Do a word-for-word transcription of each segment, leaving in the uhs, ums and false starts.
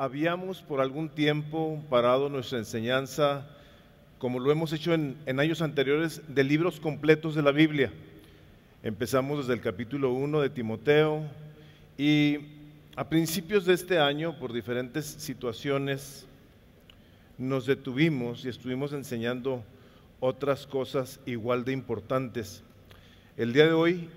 habíamos por algún tiempo parado nuestra enseñanza, como lo hemos hecho en, en años anteriores, de libros completos de la Biblia. Empezamos desde el capítulo uno de Timoteo y a principios de este año, por diferentes situaciones, nos detuvimos y estuvimos enseñando otras cosas igual de importantes. El día de hoy,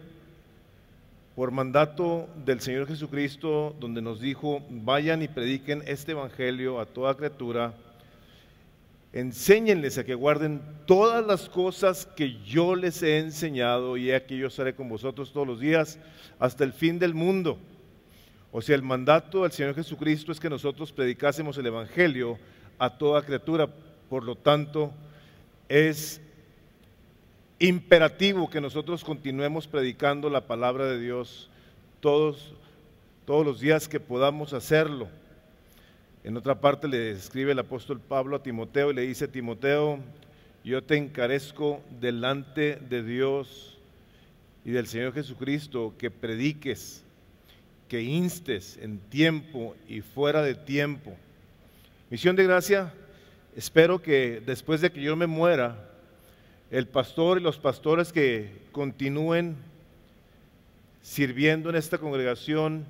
por mandato del Señor Jesucristo, donde nos dijo, vayan y prediquen este evangelio a toda criatura, enséñenles a que guarden todas las cosas que yo les he enseñado, y aquí yo estaré con vosotros todos los días hasta el fin del mundo. O sea, el mandato del Señor Jesucristo es que nosotros predicásemos el Evangelio a toda criatura. Por lo tanto, es imperativo que nosotros continuemos predicando la palabra de Dios todos, todos los días que podamos hacerlo. En otra parte le escribe el apóstol Pablo a Timoteo y le dice, Timoteo, yo te encarezco delante de Dios y del Señor Jesucristo que prediques, que instes en tiempo y fuera de tiempo. Misión de Gracia, espero que después de que yo me muera, el pastor y los pastores que continúen sirviendo en esta congregación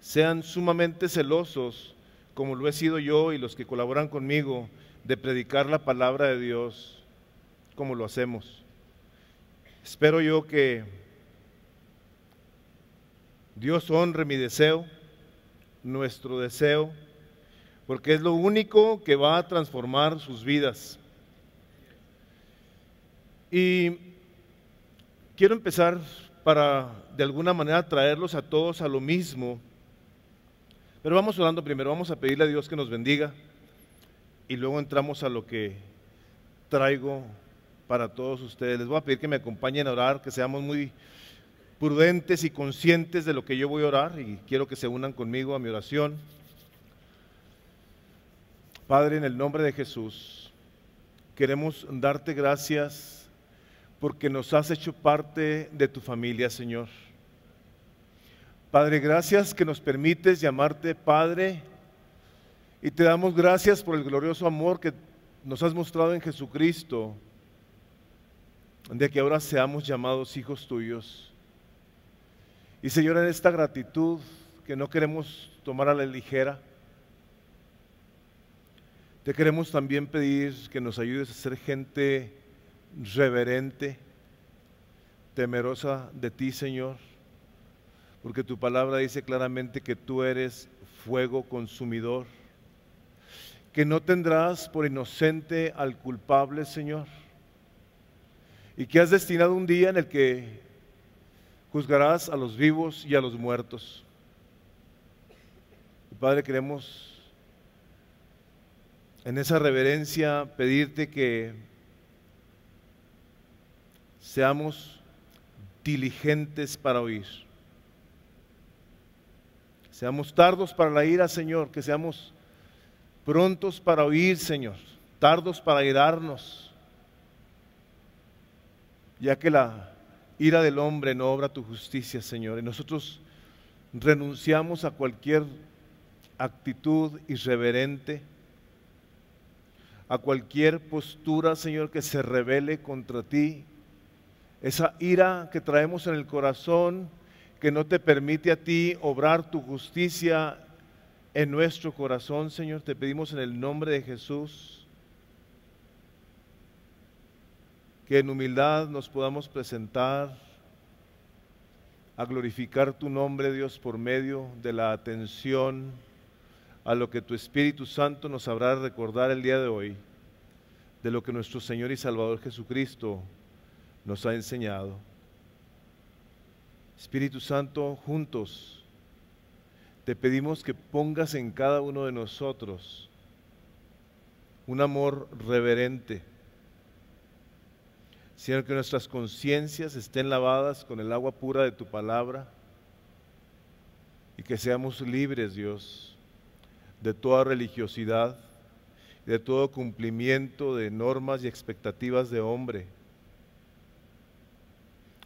sean sumamente celosos, como lo he sido yo y los que colaboran conmigo, de predicar la palabra de Dios como lo hacemos. Espero yo que Dios honre mi deseo, nuestro deseo, porque es lo único que va a transformar sus vidas. Y quiero empezar para, de alguna manera, traerlos a todos a lo mismo. Pero vamos orando primero, vamos a pedirle a Dios que nos bendiga y luego entramos a lo que traigo para todos ustedes. Les voy a pedir que me acompañen a orar, que seamos muy prudentes y conscientes de lo que yo voy a orar, y quiero que se unan conmigo a mi oración. Padre, en el nombre de Jesús, queremos darte gracias porque nos has hecho parte de tu familia, Señor. Padre, gracias que nos permites llamarte Padre, y te damos gracias por el glorioso amor que nos has mostrado en Jesucristo, de que ahora seamos llamados hijos tuyos. Y Señor, en esta gratitud que no queremos tomar a la ligera, te queremos también pedir que nos ayudes a ser gente reverente, temerosa de ti, Señor, porque tu palabra dice claramente que tú eres fuego consumidor, que no tendrás por inocente al culpable, Señor, y que has destinado un día en el que juzgarás a los vivos y a los muertos. Padre, queremos en esa reverencia pedirte que seamos diligentes para oír. Seamos tardos para la ira, Señor, que seamos prontos para oír, Señor, tardos para irarnos, ya que la ira del hombre no obra tu justicia, Señor. Y nosotros renunciamos a cualquier actitud irreverente, a cualquier postura, Señor, que se rebele contra ti. Esa ira que traemos en el corazón, que no te permite a ti obrar tu justicia en nuestro corazón, Señor. Te pedimos en el nombre de Jesús que en humildad nos podamos presentar a glorificar tu nombre, Dios, por medio de la atención a lo que tu Espíritu Santo nos habrá recordar el día de hoy, de lo que nuestro Señor y Salvador Jesucristo nos ha enseñado. Espíritu Santo, juntos te pedimos que pongas en cada uno de nosotros un amor reverente, Señor, que nuestras conciencias estén lavadas con el agua pura de tu palabra y que seamos libres, Dios, de toda religiosidad, de todo cumplimiento de normas y expectativas de hombre.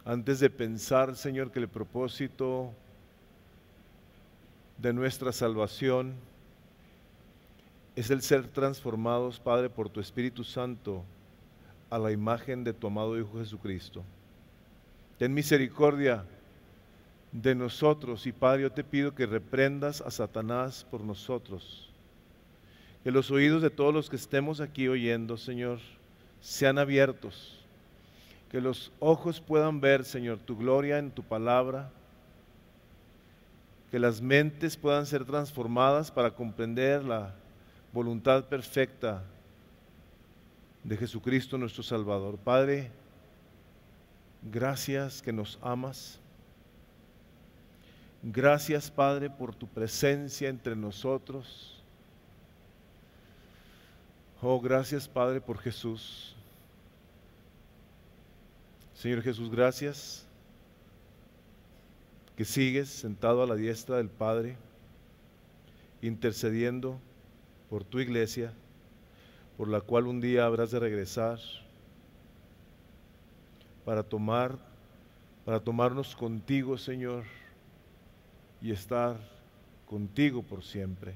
Antes de pensar, Señor, que el propósito de nuestra salvación es el ser transformados, Padre, por tu Espíritu Santo, a la imagen de tu amado Hijo Jesucristo. Ten misericordia de nosotros y, Padre, yo te pido que reprendas a Satanás por nosotros. Que los oídos de todos los que estemos aquí oyendo, Señor, sean abiertos. Que los ojos puedan ver, Señor, tu gloria en tu palabra. Que las mentes puedan ser transformadas para comprender la voluntad perfecta de Jesucristo nuestro Salvador. Padre, gracias que nos amas. Gracias, Padre, por tu presencia entre nosotros. Oh, gracias, Padre, por Jesús. Señor Jesús, gracias que sigues sentado a la diestra del Padre, intercediendo por tu iglesia, por la cual un día habrás de regresar para tomar, para tomarnos contigo, Señor, y estar contigo por siempre.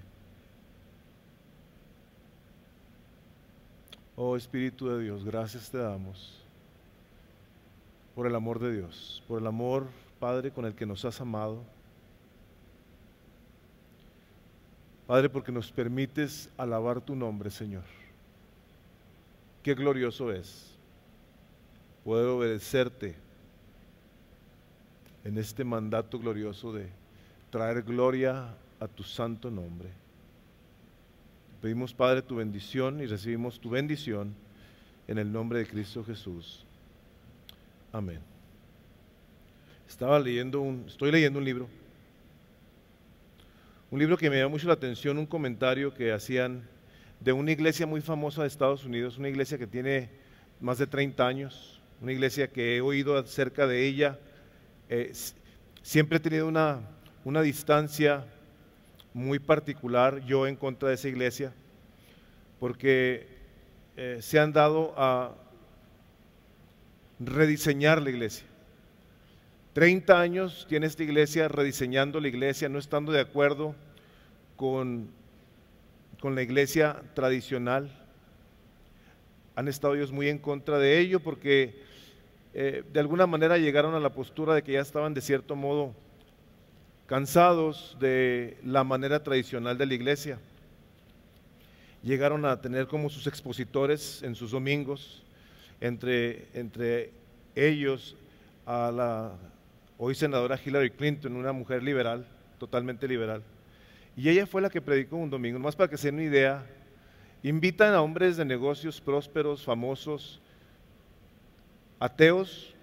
Oh Espíritu de Dios, gracias te damos por el amor de Dios, por el amor, Padre, con el que nos has amado. Padre, porque nos permites alabar tu nombre, Señor. Qué glorioso es poder obedecerte en este mandato glorioso de traer gloria a tu santo nombre. Pedimos, Padre, tu bendición y recibimos tu bendición en el nombre de Cristo Jesús. Amén. Estaba leyendo un, estoy leyendo un libro, un libro que me llamó mucho la atención, un comentario que hacían de una iglesia muy famosa de Estados Unidos, una iglesia que tiene más de treinta años, una iglesia que he oído acerca de ella. Eh, siempre he tenido una... una distancia muy particular yo en contra de esa iglesia, porque eh, se han dado a rediseñar la iglesia. treinta años tiene esta iglesia rediseñando la iglesia, no estando de acuerdo con, con la iglesia tradicional. Han estado ellos muy en contra de ello porque eh, de alguna manera llegaron a la postura de que ya estaban de cierto modo cansados de la manera tradicional de la iglesia. Llegaron a tener como sus expositores en sus domingos, entre, entre ellos a la hoy senadora Hillary Clinton, una mujer liberal, totalmente liberal. Y ella fue la que predicó un domingo, nomás para que se den una idea. Invitan a hombres de negocios prósperos, famosos, ateos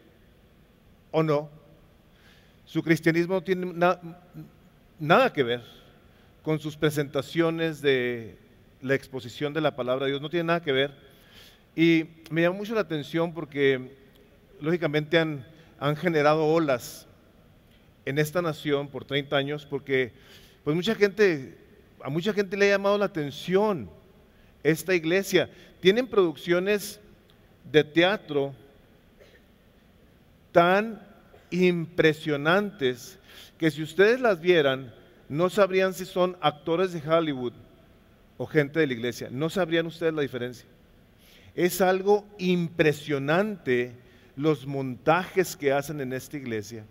o no. Su cristianismo no tiene na- nada que ver con sus presentaciones de la exposición de la palabra de Dios, no tiene nada que ver. Y me llamó mucho la atención porque lógicamente han, han generado olas en esta nación por treinta años, porque pues mucha gente, a mucha gente le ha llamado la atención esta iglesia. Tienen producciones de teatro tan impresionantes que si ustedes las vieran no sabrían si son actores de Hollywood o gente de la iglesia, no sabrían ustedes la diferencia. Es algo impresionante los montajes que hacen en esta iglesia.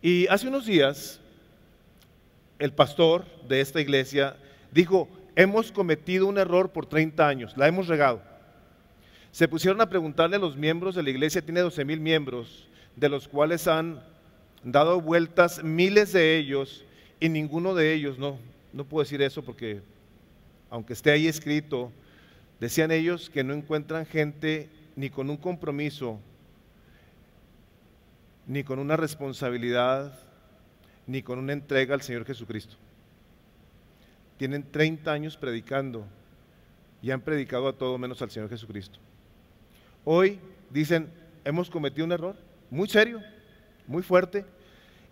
Y hace unos días el pastor de esta iglesia dijo: hemos cometido un error por treinta años, la hemos regado. Se pusieron a preguntarle a los miembros de la iglesia, tiene doce mil miembros, de los cuales han dado vueltas miles de ellos, y ninguno de ellos, no, no puedo decir eso porque aunque esté ahí escrito, decían ellos que no encuentran gente ni con un compromiso, ni con una responsabilidad, ni con una entrega al Señor Jesucristo. Tienen treinta años predicando y han predicado a todo menos al Señor Jesucristo. Hoy dicen, hemos cometido un error muy serio, muy fuerte,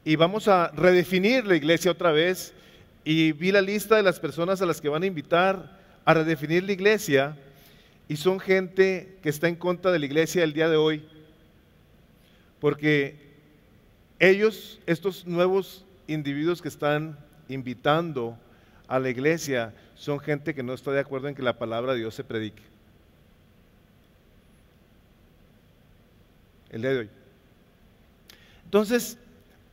y vamos a redefinir la iglesia otra vez. Y vi la lista de las personas a las que van a invitar a redefinir la iglesia, y son gente que está en contra de la iglesia el día de hoy, porque ellos, estos nuevos individuos que están invitando a la iglesia son gente que no está de acuerdo en que la palabra de Dios se predique. El día de hoy. Entonces,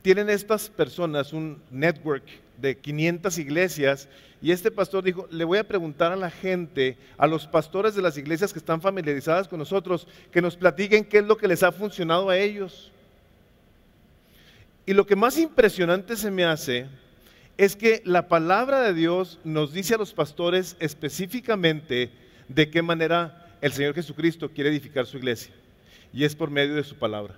tienen estas personas un network de quinientas iglesias y este pastor dijo, le voy a preguntar a la gente, a los pastores de las iglesias que están familiarizadas con nosotros, que nos platiquen qué es lo que les ha funcionado a ellos. Y lo que más impresionante se me hace es que la palabra de Dios nos dice a los pastores específicamente de qué manera el Señor Jesucristo quiere edificar su iglesia. Y es por medio de su palabra.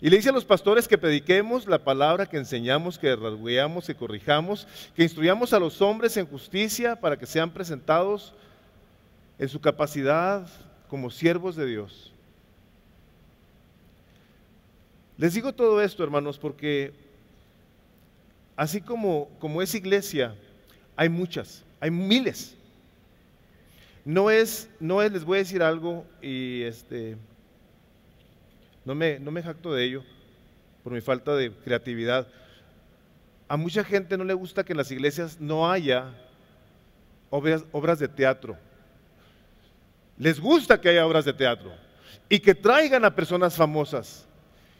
Y le dice a los pastores que prediquemos la palabra, que enseñamos, que rasgueamos, que corrijamos, que instruyamos a los hombres en justicia para que sean presentados en su capacidad como siervos de Dios. Les digo todo esto, hermanos, porque así como, como es iglesia, hay muchas, hay miles. No es, no es, les voy a decir algo y este, no me, no me jacto de ello por mi falta de creatividad. A mucha gente no le gusta que en las iglesias no haya obras, obras de teatro. Les gusta que haya obras de teatro y que traigan a personas famosas.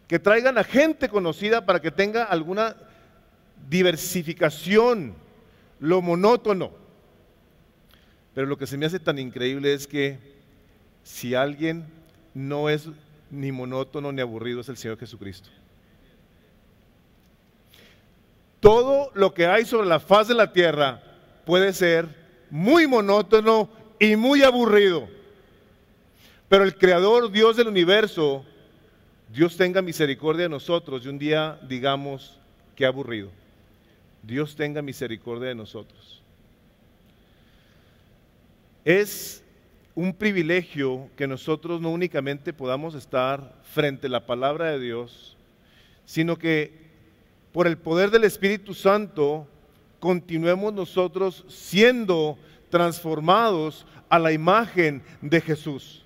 Que traigan a gente conocida para que tenga alguna diversificación, lo monótono. Pero lo que se me hace tan increíble es que si alguien no es ni monótono ni aburrido es el Señor Jesucristo. Todo lo que hay sobre la faz de la tierra puede ser muy monótono y muy aburrido. Pero el Creador, Dios del universo, Dios tenga misericordia de nosotros y un día digamos, qué aburrido. Dios tenga misericordia de nosotros. Es un privilegio que nosotros no únicamente podamos estar frente a la palabra de Dios, sino que por el poder del Espíritu Santo continuemos nosotros siendo transformados a la imagen de Jesús.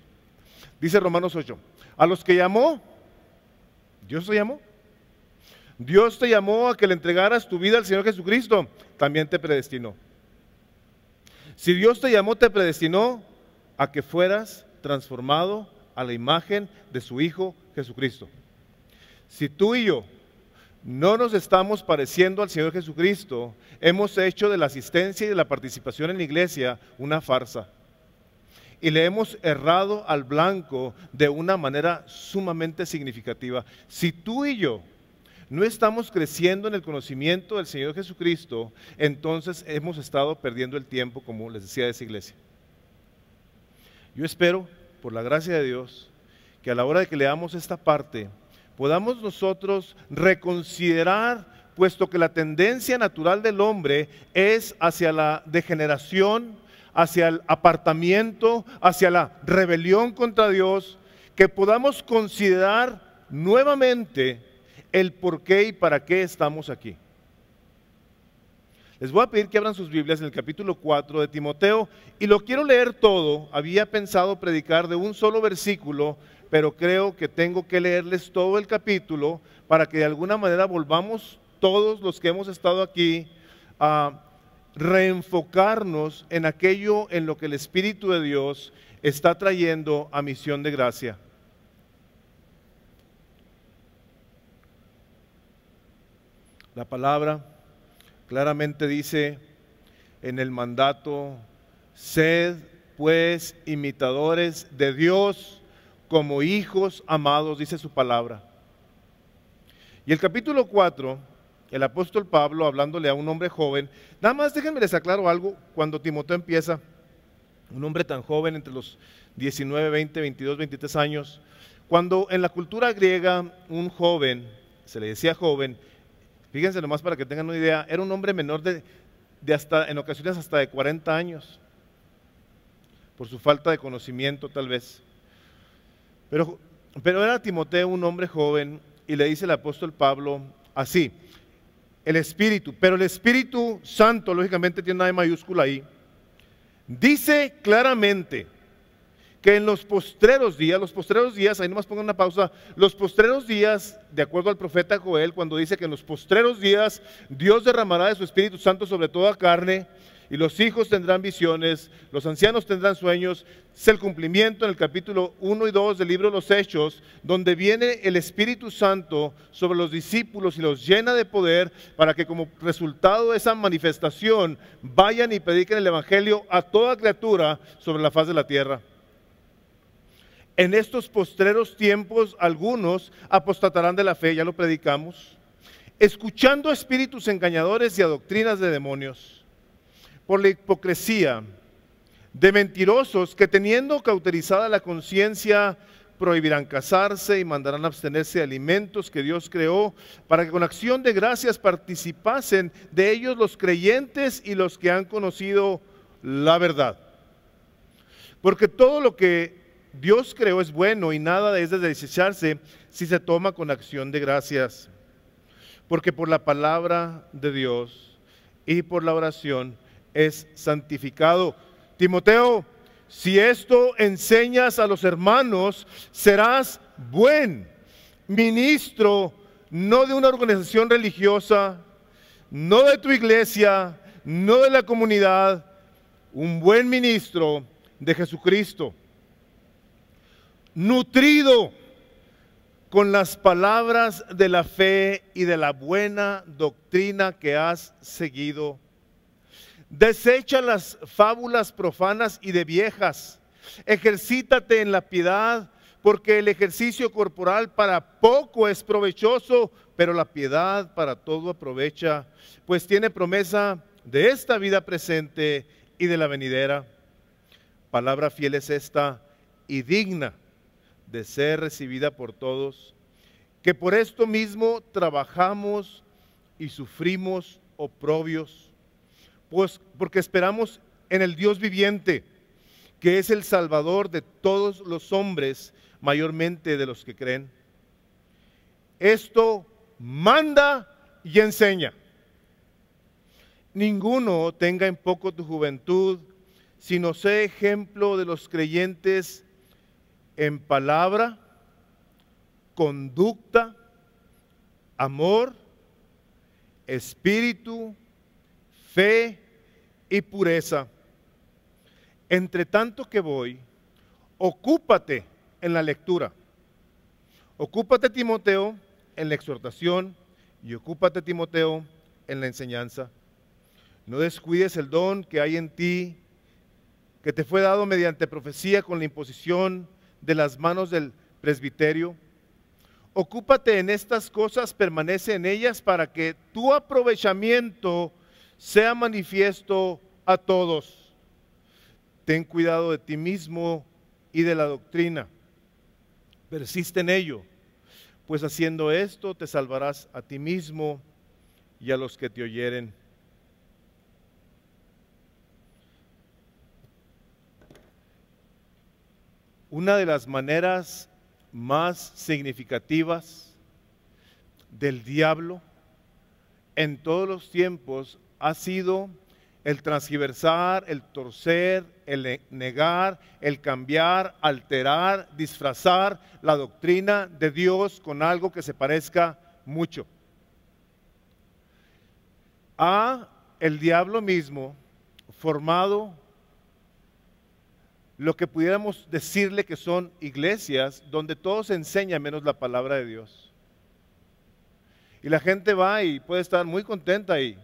Dice Romanos ocho, a los que llamó, Dios te llamó. Dios te llamó a que le entregaras tu vida al Señor Jesucristo, también te predestinó. Si Dios te llamó, te predestinó a que fueras transformado a la imagen de su Hijo Jesucristo. Si tú y yo no nos estamos pareciendo al Señor Jesucristo, hemos hecho de la asistencia y de la participación en la iglesia una farsa. Y le hemos errado al blanco de una manera sumamente significativa. Si tú y yo no estamos creciendo en el conocimiento del Señor Jesucristo, entonces hemos estado perdiendo el tiempo, como les decía, de esa iglesia. Yo espero, por la gracia de Dios, que a la hora de que leamos esta parte, podamos nosotros reconsiderar, puesto que la tendencia natural del hombre es hacia la degeneración, hacia el apartamiento, hacia la rebelión contra Dios, que podamos considerar nuevamente el por qué y para qué estamos aquí. Les voy a pedir que abran sus Biblias en el capítulo cuatro de Timoteo, y lo quiero leer todo. Había pensado predicar de un solo versículo, pero creo que tengo que leerles todo el capítulo para que de alguna manera volvamos todos los que hemos estado aquí a reenfocarnos en aquello en lo que el Espíritu de Dios está trayendo a Misión de Gracia. La palabra claramente dice en el mandato, sed pues imitadores de Dios como hijos amados, dice su palabra. Y el capítulo cuatro... El apóstol Pablo, hablándole a un hombre joven, nada más déjenme les aclaro algo, cuando Timoteo empieza, un hombre tan joven, entre los diecinueve, veinte, veintidós, veintitrés años, cuando en la cultura griega un joven, se le decía joven, fíjense nomás para que tengan una idea, era un hombre menor de, de hasta, en ocasiones hasta de cuarenta años, por su falta de conocimiento tal vez. Pero, pero era Timoteo un hombre joven, y le dice el apóstol Pablo así, el Espíritu, pero el Espíritu Santo, lógicamente tiene una E mayúscula ahí, dice claramente que en los postreros días, los postreros días, ahí nomás pongan una pausa, los postreros días, de acuerdo al profeta Joel, cuando dice que en los postreros días Dios derramará de su Espíritu Santo sobre toda carne, y los hijos tendrán visiones, los ancianos tendrán sueños, es el cumplimiento en el capítulo uno y dos del libro de los Hechos, donde viene el Espíritu Santo sobre los discípulos y los llena de poder para que como resultado de esa manifestación vayan y prediquen el Evangelio a toda criatura sobre la faz de la tierra. En estos postreros tiempos algunos apostatarán de la fe, ya lo predicamos, escuchando a espíritus engañadores y a doctrinas de demonios, por la hipocresía de mentirosos que teniendo cauterizada la conciencia prohibirán casarse y mandarán abstenerse de alimentos que Dios creó para que con acción de gracias participasen de ellos los creyentes y los que han conocido la verdad. Porque todo lo que Dios creó es bueno y nada es de desecharse si se toma con acción de gracias. Porque por la palabra de Dios y por la oración es santificado. Timoteo, si esto enseñas a los hermanos, serás buen ministro, no de una organización religiosa, no de tu iglesia, no de la comunidad, un buen ministro de Jesucristo, nutrido con las palabras de la fe y de la buena doctrina que has seguido. Desecha las fábulas profanas y de viejas, ejercítate en la piedad, porque el ejercicio corporal para poco es provechoso, pero la piedad para todo aprovecha, pues tiene promesa de esta vida presente y de la venidera. Palabra fiel es esta y digna de ser recibida por todos, que por esto mismo trabajamos y sufrimos oprobios, pues porque esperamos en el Dios viviente, que es el Salvador de todos los hombres, mayormente de los que creen. Esto manda y enseña. Ninguno tenga en poco tu juventud, sino sé ejemplo de los creyentes en palabra, conducta, amor, espíritu, fe y pureza. Entre tanto que voy, ocúpate en la lectura. Ocúpate, Timoteo, en la exhortación y ocúpate, Timoteo, en la enseñanza. No descuides el don que hay en ti, que te fue dado mediante profecía con la imposición de las manos del presbiterio. Ocúpate en estas cosas, permanece en ellas para que tu aprovechamiento sea manifiesto a todos. Ten cuidado de ti mismo y de la doctrina. Persiste en ello, pues haciendo esto te salvarás a ti mismo y a los que te oyeren. Una de las maneras más significativas del diablo en todos los tiempos ha sido el transgiversar, el torcer, el negar, el cambiar, alterar, disfrazar la doctrina de Dios con algo que se parezca mucho. Ha el diablo mismo formado lo que pudiéramos decirle que son iglesias donde todo se enseña menos la palabra de Dios. Y la gente va y puede estar muy contenta ahí,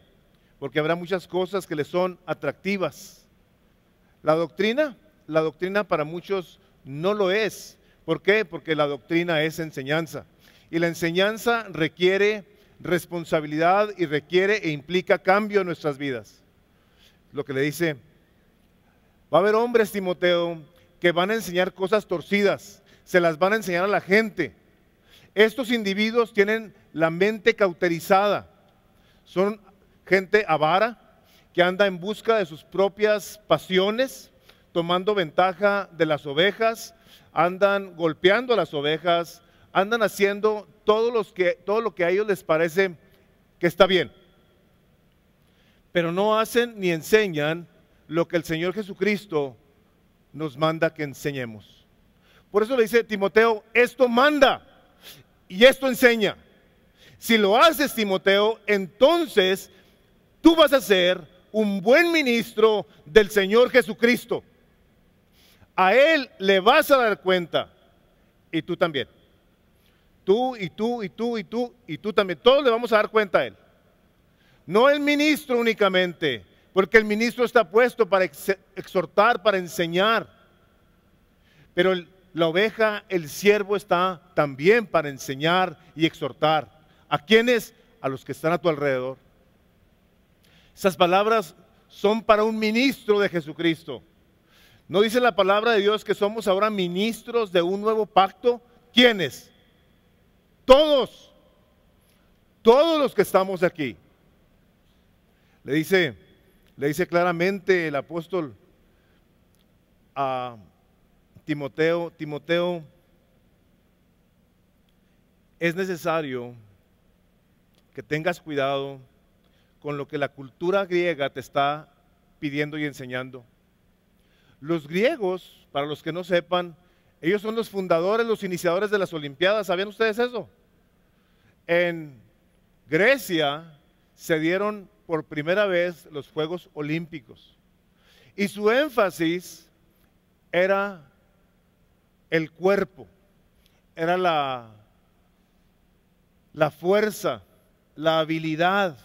porque habrá muchas cosas que le son atractivas. La doctrina, la doctrina para muchos no lo es. ¿Por qué? Porque la doctrina es enseñanza. Y la enseñanza requiere responsabilidad y requiere e implica cambio en nuestras vidas. Lo que le dice, va a haber hombres, Timoteo, que van a enseñar cosas torcidas, se las van a enseñar a la gente. Estos individuos tienen la mente cauterizada, son gente avara que anda en busca de sus propias pasiones, tomando ventaja de las ovejas, andan golpeando a las ovejas, andan haciendo todo, los que, todo lo que a ellos les parece que está bien. Pero no hacen ni enseñan lo que el Señor Jesucristo nos manda que enseñemos. Por eso le dice Timoteo, esto manda y esto enseña. Si lo haces, Timoteo, entonces tú vas a ser un buen ministro del Señor Jesucristo. A Él le vas a dar cuenta, y tú también. Tú, y tú, y tú, y tú, y tú también. Todos le vamos a dar cuenta a Él. No el ministro únicamente, porque el ministro está puesto para exhortar, para enseñar. Pero el, la oveja, el siervo está también para enseñar y exhortar. ¿A quiénes? A los que están a tu alrededor. Esas palabras son para un ministro de Jesucristo. ¿No dice la palabra de Dios que somos ahora ministros de un nuevo pacto? ¿Quiénes? Todos. Todos los que estamos aquí. Le dice, le dice claramente el apóstol a Timoteo, Timoteo, es necesario que tengas cuidado con lo que la cultura griega te está pidiendo y enseñando. Los griegos, para los que no sepan, ellos son los fundadores, los iniciadores de las Olimpiadas. ¿Sabían ustedes eso? En Grecia se dieron por primera vez los Juegos Olímpicos. Y su énfasis era el cuerpo, era la, la fuerza, la habilidad.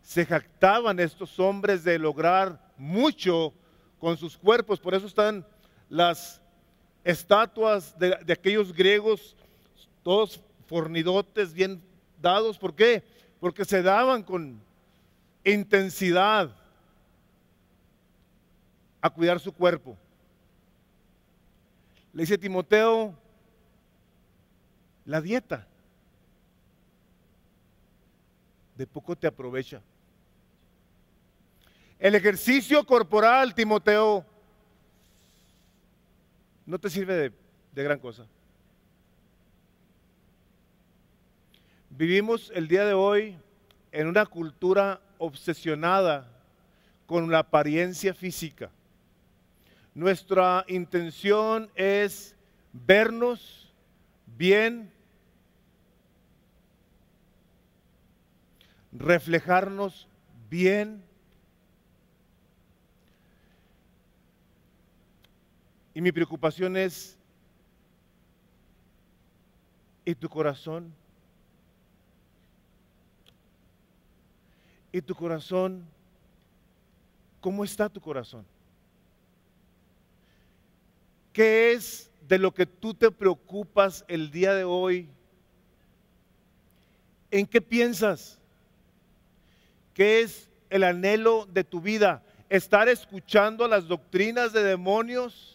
Se jactaban estos hombres de lograr mucho con sus cuerpos. Por eso están las estatuas de, de aquellos griegos, todos fornidotes, bien dados. ¿Por qué? Porque se daban con intensidad a cuidar su cuerpo. Le dice Timoteo, la dieta de poco te aprovecha. El ejercicio corporal, Timoteo, no te sirve de, de gran cosa. Vivimos el día de hoy en una cultura obsesionada con la apariencia física. Nuestra intención es vernos bien, reflejarnos bien. Y mi preocupación es, ¿y tu corazón? ¿Y tu corazón? ¿Cómo está tu corazón? ¿Qué es de lo que tú te preocupas el día de hoy? ¿En qué piensas? ¿Qué es el anhelo de tu vida? ¿Estar escuchando las doctrinas de demonios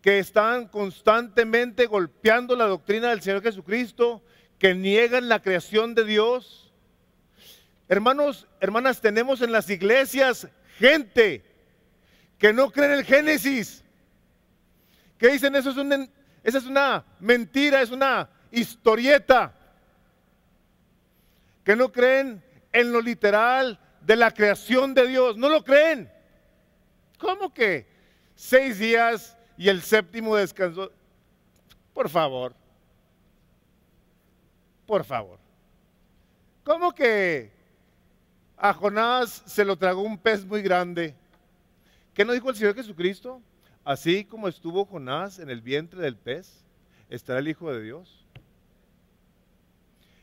que están constantemente golpeando la doctrina del Señor Jesucristo, que niegan la creación de Dios? Hermanos, hermanas, tenemos en las iglesias gente que no cree en el Génesis. ¿Qué dicen? Eso es un, esa es una mentira, es una historieta. Que no creen en lo literal de la creación de Dios. No lo creen. ¿Cómo que seis días y el séptimo descansó? Por favor. Por favor. ¿Cómo que a Jonás se lo tragó un pez muy grande? ¿Qué nos dijo el Señor Jesucristo? Así como estuvo Jonás en el vientre del pez, estará el Hijo de Dios.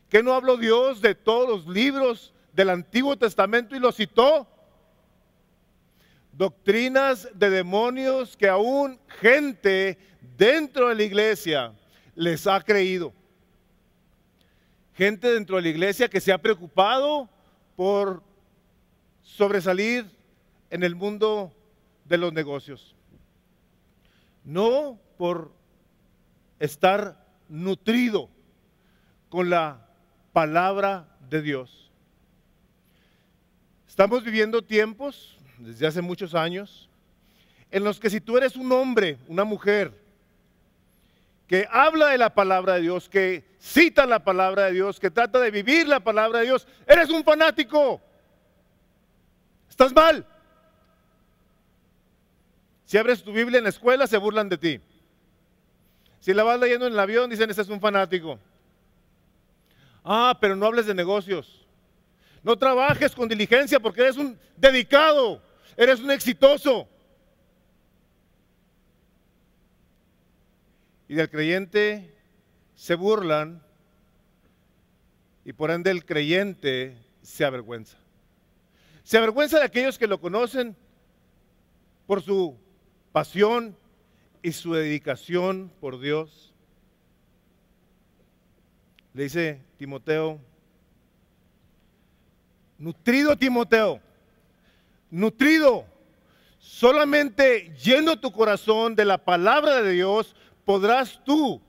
¿Qué no habló Dios de todos los libros del Antiguo Testamento y los citó? Doctrinas de demonios que aún gente dentro de la iglesia les ha creído. Gente dentro de la iglesia que se ha preocupado por sobresalir en el mundo de los negocios, no por estar nutrido con la palabra de Dios. Estamos viviendo tiempos, desde hace muchos años, en los que si tú eres un hombre, una mujer, que habla de la palabra de Dios, que cita la palabra de Dios, que trata de vivir la palabra de Dios, eres un fanático, estás mal. Si abres tu Biblia en la escuela, se burlan de ti. Si la vas leyendo en el avión, dicen, este es un fanático. Ah, pero no hables de negocios. No trabajes con diligencia porque eres un dedicado, eres un exitoso. Y del creyente se burlan y por ende el creyente se avergüenza. Se avergüenza de aquellos que lo conocen por su pasión y su dedicación por Dios. Le dice Timoteo, nutrido Timoteo, nutrido, solamente lleno tu corazón de la palabra de Dios, podrás tú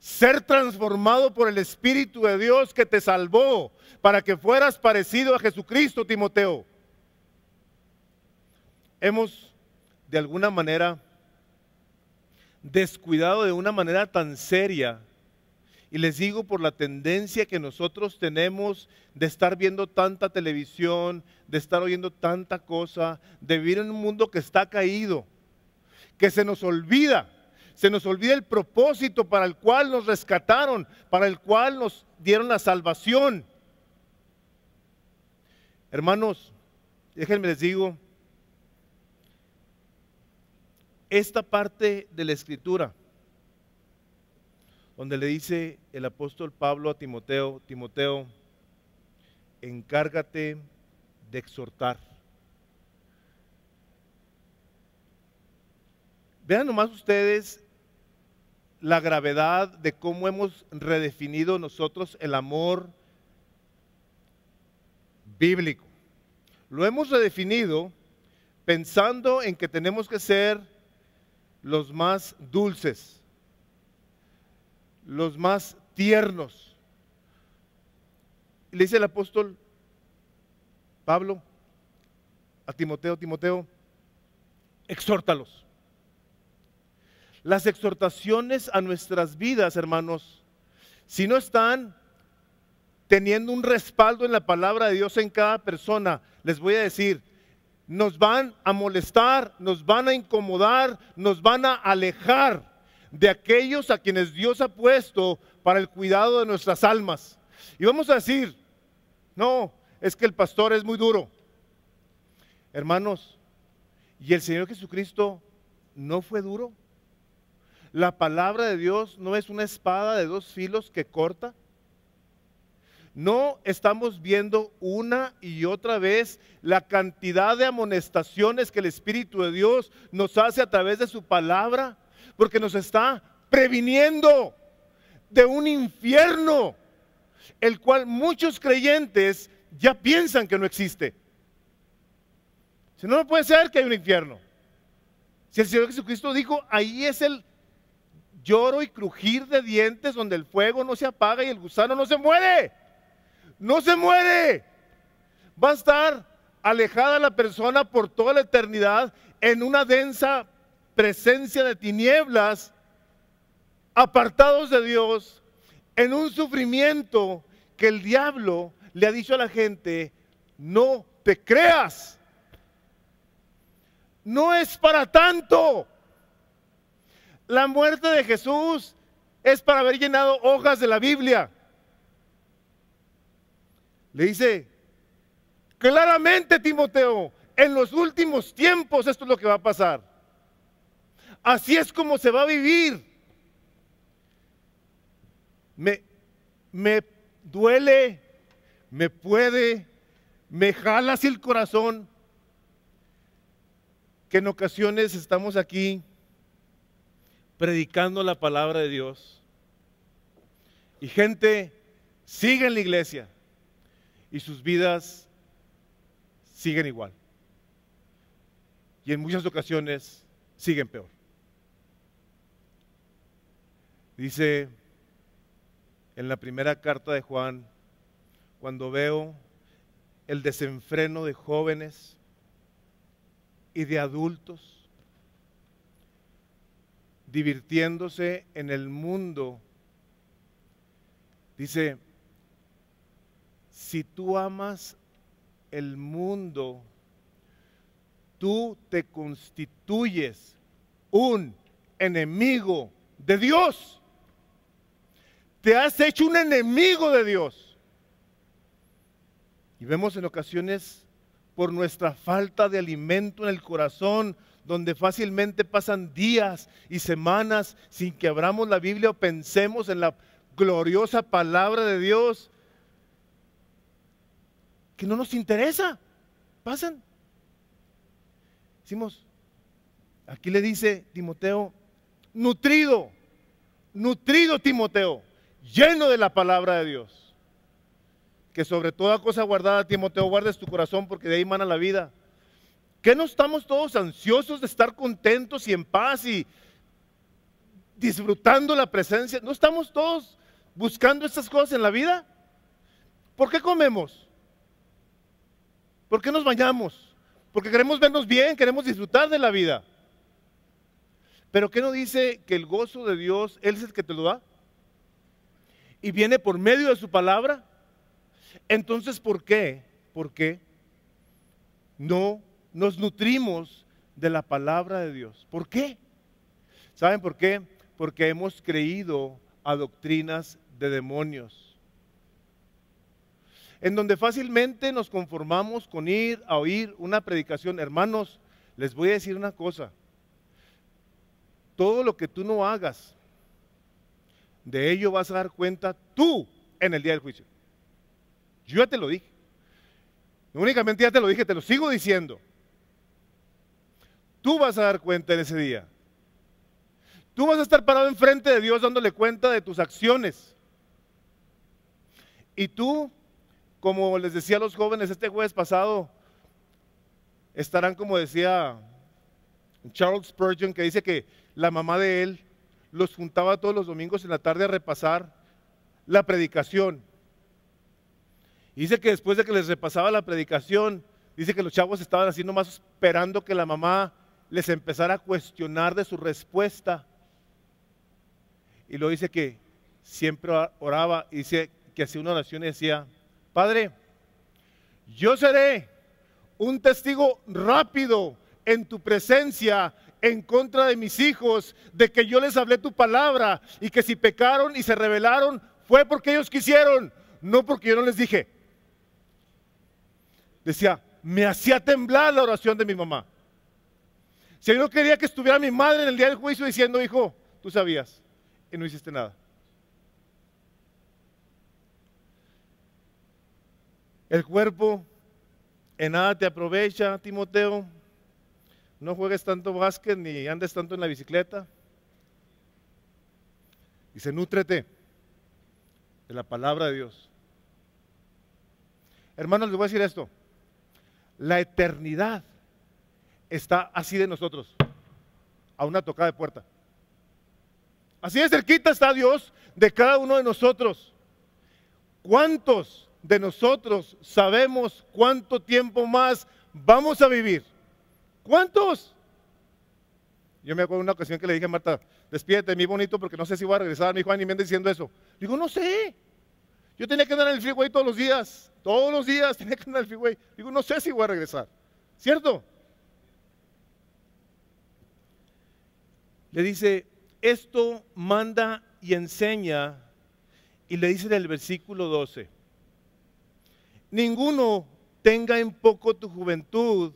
ser transformado por el Espíritu de Dios que te salvó, para que fueras parecido a Jesucristo, Timoteo. Hemos, de alguna manera, descuidado de una manera tan seria, y les digo por la tendencia que nosotros tenemos de estar viendo tanta televisión, de estar oyendo tanta cosa, de vivir en un mundo que está caído, que se nos olvida. Se nos olvida el propósito para el cual nos rescataron, para el cual nos dieron la salvación. Hermanos, déjenme les digo, esta parte de la Escritura, donde le dice el apóstol Pablo a Timoteo, Timoteo, encárgate de exhortar. Vean nomás ustedes la gravedad de cómo hemos redefinido nosotros el amor bíblico. Lo hemos redefinido pensando en que tenemos que ser los más dulces, los más tiernos. Le dice el apóstol Pablo a Timoteo, Timoteo, exhórtalos. Las exhortaciones a nuestras vidas, hermanos, si no están teniendo un respaldo en la palabra de Dios en cada persona, les voy a decir, nos van a molestar, nos van a incomodar, nos van a alejar de aquellos a quienes Dios ha puesto para el cuidado de nuestras almas. Y vamos a decir, no, es que el pastor es muy duro. Hermanos, ¿y el Señor Jesucristo no fue duro? La palabra de Dios no es una espada de dos filos que corta. No estamos viendo una y otra vez la cantidad de amonestaciones que el Espíritu de Dios nos hace a través de su palabra, porque nos está previniendo de un infierno, el cual muchos creyentes ya piensan que no existe. Si no, no puede ser que haya un infierno. Si el Señor Jesucristo dijo, ahí es el lloro y crujir de dientes donde el fuego no se apaga y el gusano no se muere. No se muere. Va a estar alejada la persona por toda la eternidad en una densa presencia de tinieblas, apartados de Dios, en un sufrimiento que el diablo le ha dicho a la gente, no te creas. No es para tanto. La muerte de Jesús es para haber llenado hojas de la Biblia. Le dice, claramente Timoteo, en los últimos tiempos esto es lo que va a pasar. Así es como se va a vivir. Me, me duele, me puede, me jala hacia el corazón, que en ocasiones estamos aquí predicando la palabra de Dios. Y gente sigue en la iglesia y sus vidas siguen igual. Y en muchas ocasiones siguen peor. Dice en la primera carta de Juan, cuando veo el desenfreno de jóvenes y de adultos, divirtiéndose en el mundo, dice, si tú amas el mundo, tú te constituyes un enemigo de Dios. Te has hecho un enemigo de Dios. Y vemos en ocasiones por nuestra falta de alimento en el corazón, donde fácilmente pasan días y semanas sin que abramos la Biblia o pensemos en la gloriosa palabra de Dios, que no nos interesa, pasan. Decimos, aquí le dice Timoteo, nutrido, nutrido Timoteo, lleno de la palabra de Dios, que sobre toda cosa guardada, Timoteo, guardes tu corazón porque de ahí mana la vida. ¿Qué no estamos todos ansiosos de estar contentos y en paz y disfrutando la presencia? ¿No estamos todos buscando estas cosas en la vida? ¿Por qué comemos? ¿Por qué nos bañamos? Porque queremos vernos bien, queremos disfrutar de la vida. Pero ¿qué no dice que el gozo de Dios, Él es el que te lo da? Y viene por medio de su palabra. Entonces, ¿por qué? ¿Por qué no nos nutrimos de la palabra de Dios? ¿Por qué? ¿Saben por qué? Porque hemos creído a doctrinas de demonios, en donde fácilmente nos conformamos con ir a oír una predicación. Hermanos, les voy a decir una cosa. Todo lo que tú no hagas, de ello vas a dar cuenta tú en el día del juicio. Yo ya te lo dije. No únicamente ya te lo dije, te lo sigo diciendo. Tú vas a dar cuenta en ese día. Tú vas a estar parado enfrente de Dios dándole cuenta de tus acciones. Y tú, como les decía a los jóvenes este jueves pasado, estarán como decía Charles Spurgeon, que dice que la mamá de él los juntaba todos los domingos en la tarde a repasar la predicación. Y dice que después de que les repasaba la predicación, dice que los chavos estaban así nomás esperando que la mamá les empezara a cuestionar de su respuesta. Y luego dice que siempre oraba, y dice que hacía una oración y decía: Padre, yo seré un testigo rápido en tu presencia en contra de mis hijos, de que yo les hablé tu palabra y que si pecaron y se rebelaron fue porque ellos quisieron, no porque yo no les dije. Decía, me hacía temblar la oración de mi mamá. Si yo no quería que estuviera mi madre en el día del juicio diciendo, hijo, tú sabías y no hiciste nada. El cuerpo en nada te aprovecha, Timoteo. No juegues tanto básquet ni andes tanto en la bicicleta. Dice, nútrete de la palabra de Dios. Hermanos, les voy a decir esto. La eternidad está así de nosotros, a una tocada de puerta. Así de cerquita está Dios de cada uno de nosotros. ¿Cuántos de nosotros sabemos cuánto tiempo más vamos a vivir? ¿Cuántos? Yo me acuerdo de una ocasión que le dije a Marta, despídete de mí bonito porque no sé si voy a regresar. Mi hijo ni me anda diciendo eso. Digo, no sé. Yo tenía que andar en el freeway todos los días. Todos los días tenía que andar en el freeway. Digo, no sé si voy a regresar. ¿Cierto? Le dice, esto manda y enseña. Y le dice en el versículo doce. Ninguno tenga en poco tu juventud,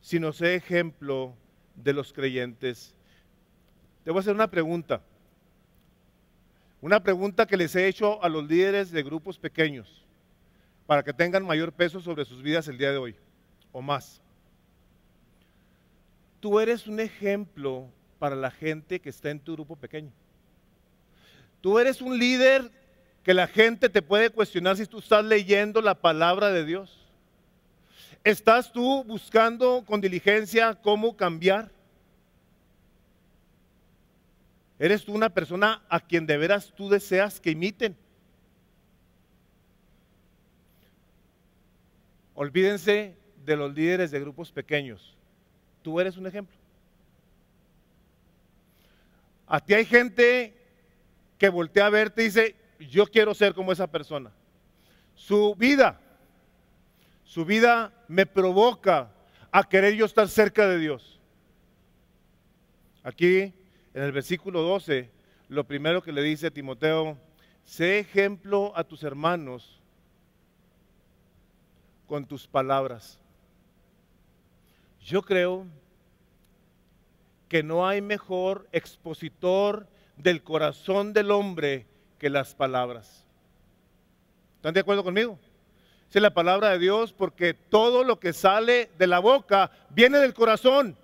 sino sea ejemplo de los creyentes. Te voy a hacer una pregunta. Una pregunta que les he hecho a los líderes de grupos pequeños, para que tengan mayor peso sobre sus vidas el día de hoy, o más. Tú eres un ejemplo para la gente que está en tu grupo pequeño. Tú eres un líder que la gente te puede cuestionar si tú estás leyendo la palabra de Dios. ¿Estás tú buscando con diligencia cómo cambiar? ¿Eres tú una persona a quien de veras tú deseas que imiten? Olvídense de los líderes de grupos pequeños. Tú eres un ejemplo. A ti hay gente que voltea a verte y dice, yo quiero ser como esa persona. Su vida, su vida me provoca a querer yo estar cerca de Dios. Aquí en el versículo doce, lo primero que le dice a Timoteo, sé ejemplo a tus hermanos con tus palabras. Yo creo que no hay mejor expositor del corazón del hombre que las palabras. ¿Están de acuerdo conmigo? Es la palabra de Dios, porque todo lo que sale de la boca viene del corazón.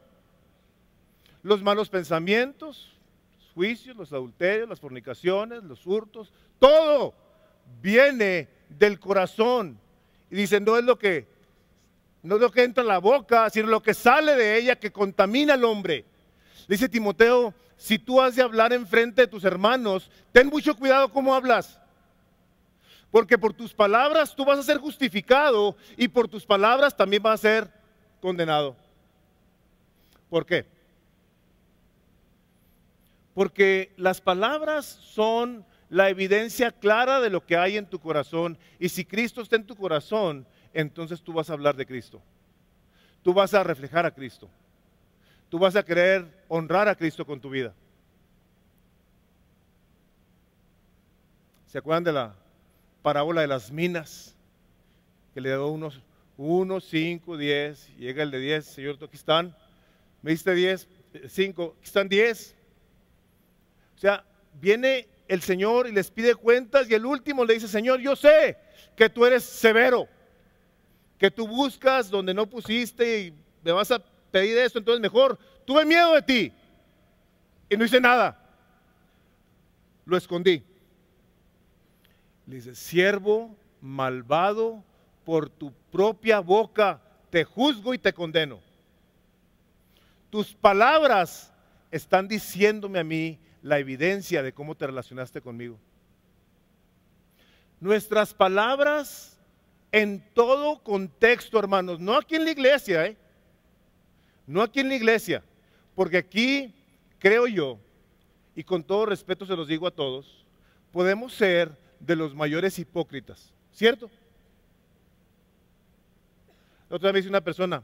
Los malos pensamientos, los juicios, los adulterios, las fornicaciones, los hurtos, todo viene del corazón. Y dicen, no es lo que, no es lo que entra en la boca, sino lo que sale de ella que contamina al hombre. Dice Timoteo, si tú has de hablar enfrente de tus hermanos, ten mucho cuidado cómo hablas. Porque por tus palabras tú vas a ser justificado y por tus palabras también vas a ser condenado. ¿Por qué? Porque las palabras son la evidencia clara de lo que hay en tu corazón. Y si Cristo está en tu corazón, entonces tú vas a hablar de Cristo. Tú vas a reflejar a Cristo. Tú vas a querer honrar a Cristo con tu vida. ¿Se acuerdan de la parábola de las minas? Que le dio unos uno, cinco, diez. Llega el de diez. Señor, aquí están. Me diste diez, cinco. Aquí están diez. O sea, viene el Señor y les pide cuentas y el último le dice, Señor, yo sé que tú eres severo, que tú buscas donde no pusiste y me vas a pedir esto, entonces mejor, tuve miedo de ti y no hice nada, lo escondí. Le dice, siervo malvado, por tu propia boca te juzgo y te condeno. Tus palabras están diciéndome a mí la evidencia de cómo te relacionaste conmigo. Nuestras palabras en todo contexto, hermanos, no aquí en la iglesia, ¿eh? No aquí en la iglesia, porque aquí creo yo, y con todo respeto se los digo a todos, podemos ser de los mayores hipócritas, ¿cierto? La otra vez me dice una persona,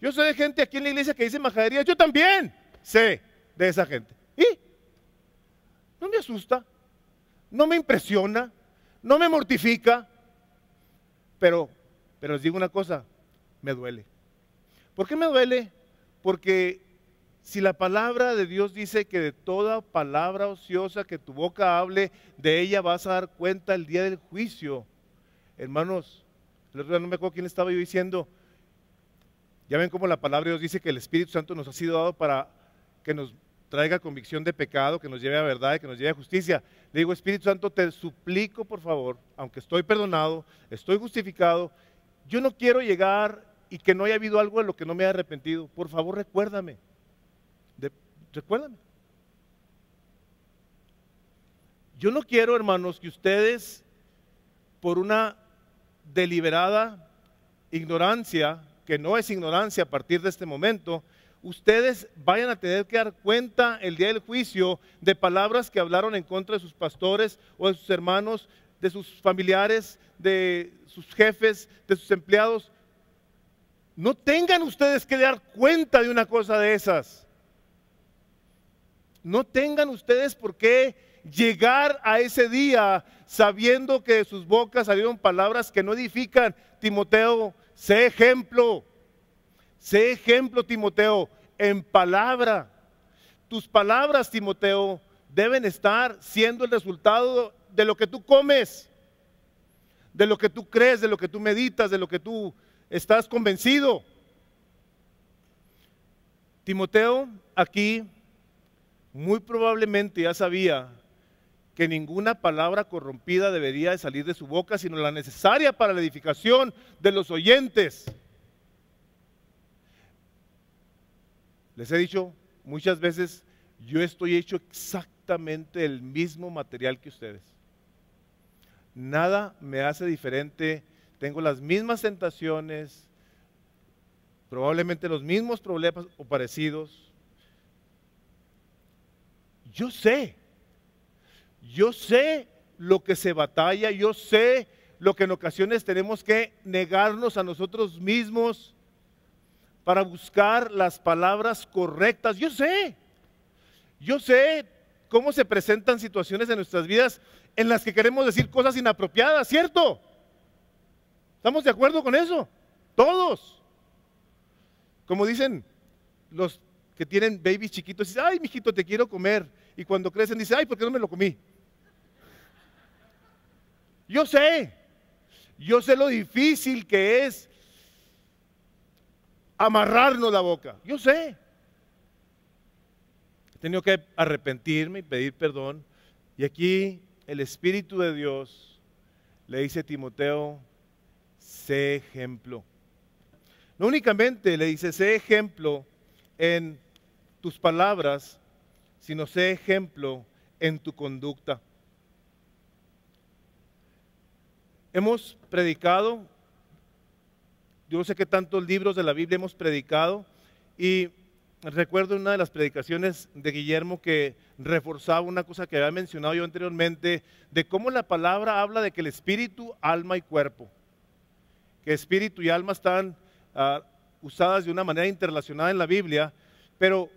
yo sé de gente aquí en la iglesia que dice majadería, yo también sé de esa gente. ¿Y? No me asusta, no me impresiona, no me mortifica, pero, pero les digo una cosa, me duele. ¿Por qué me duele? Porque si la palabra de Dios dice que de toda palabra ociosa que tu boca hable, de ella vas a dar cuenta el día del juicio. Hermanos, el otro día no me acuerdo quién estaba yo diciendo, ya ven cómo la palabra de Dios dice que el Espíritu Santo nos ha sido dado para que nos traiga convicción de pecado, que nos lleve a verdad, que nos lleve a justicia. Le digo, Espíritu Santo, te suplico por favor, aunque estoy perdonado, estoy justificado, yo no quiero llegar y que no haya habido algo de lo que no me haya arrepentido. Por favor, recuérdame. De, recuérdame. Yo no quiero, hermanos, que ustedes, por una deliberada ignorancia, que no es ignorancia a partir de este momento, ustedes vayan a tener que dar cuenta el día del juicio de palabras que hablaron en contra de sus pastores o de sus hermanos, de sus familiares, de sus jefes, de sus empleados. No tengan ustedes que dar cuenta de una cosa de esas. No tengan ustedes por qué llegar a ese día sabiendo que de sus bocas salieron palabras que no edifican. Timoteo, sé ejemplo. Sé ejemplo, Timoteo, en palabra. Tus palabras, Timoteo, deben estar siendo el resultado de lo que tú comes, de lo que tú crees, de lo que tú meditas, de lo que tú estás convencido. Timoteo, aquí, muy probablemente ya sabía que ninguna palabra corrompida debería de salir de su boca, sino la necesaria para la edificación de los oyentes. Les he dicho muchas veces, yo estoy hecho exactamente el mismo material que ustedes. Nada me hace diferente, tengo las mismas tentaciones, probablemente los mismos problemas o parecidos. Yo sé, yo sé lo que se batalla, yo sé lo que en ocasiones tenemos que negarnos a nosotros mismos para buscar las palabras correctas. Yo sé, Yo sé cómo se presentan situaciones en nuestras vidas en las que queremos decir cosas inapropiadas, ¿cierto? ¿Estamos de acuerdo con eso? Todos. Como dicen los que tienen babies chiquitos, dicen, ay, mijito, te quiero comer. Y cuando crecen, dicen, ay, ¿por qué no me lo comí? Yo sé, yo sé lo difícil que es amarrarnos la boca, yo sé. He tenido que arrepentirme y pedir perdón. Y aquí el Espíritu de Dios le dice a Timoteo, sé ejemplo. No únicamente le dice, sé ejemplo en tus palabras, sino sé ejemplo en tu conducta. Hemos predicado, yo no sé qué tantos libros de la Biblia hemos predicado, y recuerdo una de las predicaciones de Guillermo que reforzaba una cosa que había mencionado yo anteriormente, de cómo la palabra habla de que el espíritu, alma y cuerpo, que espíritu y alma están uh, usadas de una manera interrelacionada en la Biblia, pero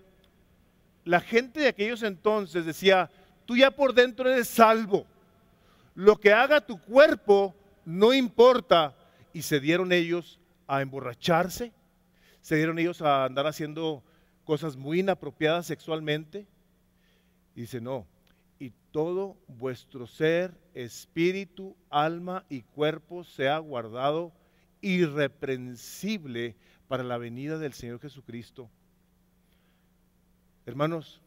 la gente de aquellos entonces decía, tú ya por dentro eres salvo, lo que haga tu cuerpo no importa, y se dieron ellos a emborracharse, se dieron ellos a andar haciendo cosas muy inapropiadas sexualmente. Y dice, no, y todo vuestro ser, espíritu, alma y cuerpo sea guardado irreprensible para la venida del Señor Jesucristo. Hermanos,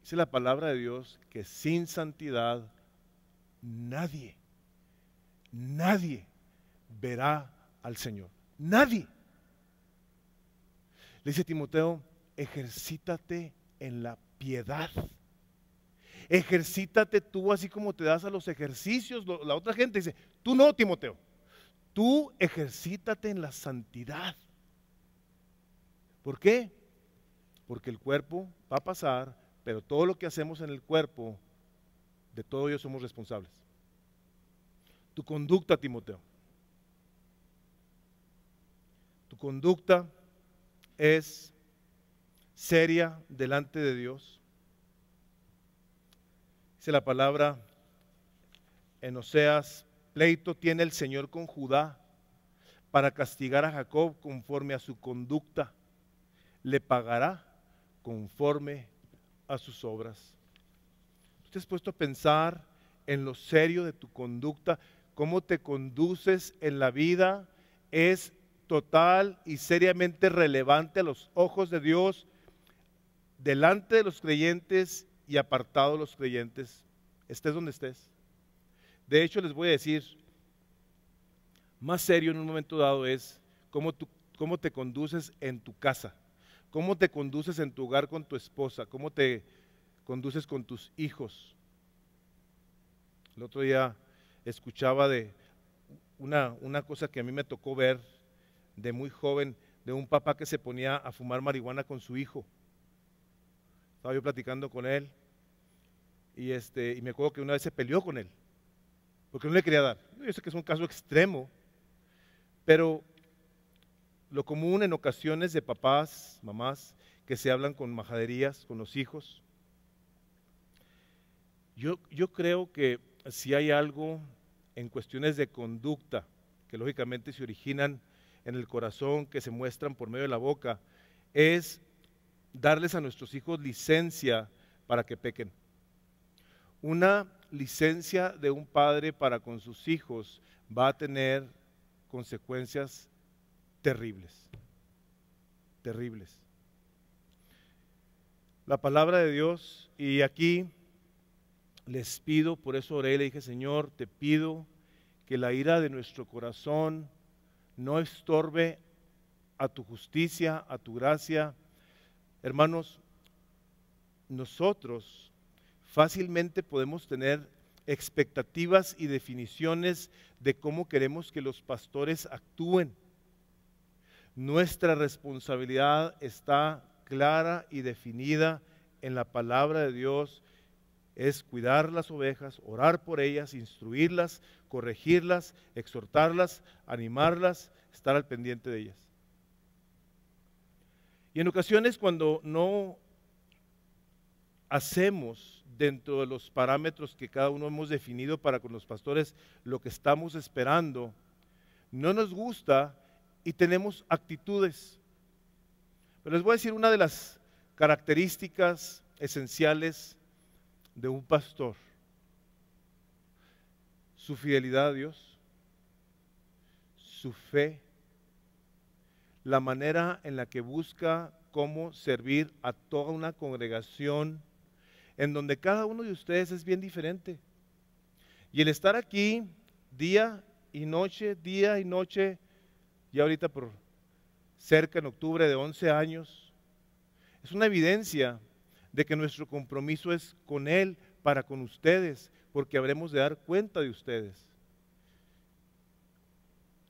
dice la palabra de Dios que sin santidad nadie, nadie verá al Señor. Nadie. Le dice Timoteo, ejercítate en la piedad. Ejercítate tú así como te das a los ejercicios. La otra gente dice, tú no, Timoteo. Tú ejercítate en la santidad. ¿Por qué? Porque el cuerpo va a pasar, pero todo lo que hacemos en el cuerpo, de todo ello somos responsables. Tu conducta, Timoteo. Tu conducta es seria delante de Dios. Dice la palabra en Oseas, pleito tiene el Señor con Judá para castigar a Jacob conforme a su conducta. Le pagará conforme a sus obras. ¿Tú te has puesto a pensar en lo serio de tu conducta? Cómo te conduces en la vida es total y seriamente relevante a los ojos de Dios, delante de los creyentes y apartado de los creyentes, estés donde estés. De hecho, les voy a decir, más serio en un momento dado es cómo, tú, cómo te conduces en tu casa, cómo te conduces en tu hogar con tu esposa, cómo te conduces con tus hijos. El otro día escuchaba de una, una cosa que a mí me tocó ver de muy joven, de un papá que se ponía a fumar marihuana con su hijo. Estaba yo platicando con él y, este, y me acuerdo que una vez se peleó con él porque no le quería dar. Yo sé que es un caso extremo, pero lo común en ocasiones de papás, mamás, que se hablan con majaderías, con los hijos. Yo, yo creo que si hay algo en cuestiones de conducta que lógicamente se originan en el corazón, que se muestran por medio de la boca, es darles a nuestros hijos licencia para que pequen. Una licencia de un padre para con sus hijos va a tener consecuencias terribles, terribles. La palabra de Dios, y aquí les pido, por eso oré y le dije, Señor, te pido que la ira de nuestro corazón no estorbe a tu justicia, a tu gracia. Hermanos, nosotros fácilmente podemos tener expectativas y definiciones de cómo queremos que los pastores actúen. Nuestra responsabilidad está clara y definida en la palabra de Dios. Es cuidar las ovejas, orar por ellas, instruirlas, corregirlas, exhortarlas, animarlas, estar al pendiente de ellas. Y en ocasiones cuando no hacemos dentro de los parámetros que cada uno hemos definido para con los pastores lo que estamos esperando, no nos gusta y tenemos actitudes. Pero les voy a decir una de las características esenciales de un pastor: su fidelidad a Dios, su fe, la manera en la que busca cómo servir a toda una congregación en donde cada uno de ustedes es bien diferente. Y el estar aquí día y noche, día y noche, ya ahorita por cerca en octubre de once años, es una evidencia de que nuestro compromiso es con Él, para con ustedes, porque habremos de dar cuenta de ustedes.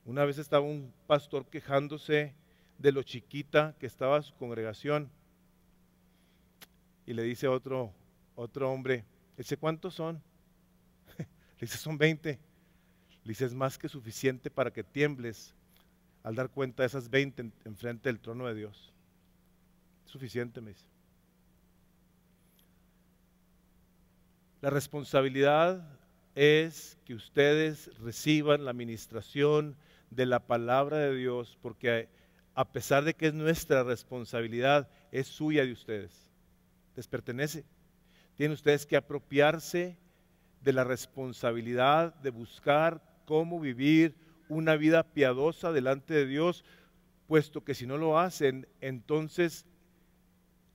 Una vez estaba un pastor quejándose de lo chiquita que estaba su congregación, y le dice a otro, otro hombre, le dice, ¿cuántos son? Le dice, son veinte. Le dice, es más que suficiente para que tiembles al dar cuenta de esas veinte en, en frente del trono de Dios. Suficiente, me dice. La responsabilidad es que ustedes reciban la administración de la palabra de Dios, porque a pesar de que es nuestra responsabilidad, es suya de ustedes, les pertenece. Tienen ustedes que apropiarse de la responsabilidad de buscar cómo vivir una vida piadosa delante de Dios, puesto que si no lo hacen, entonces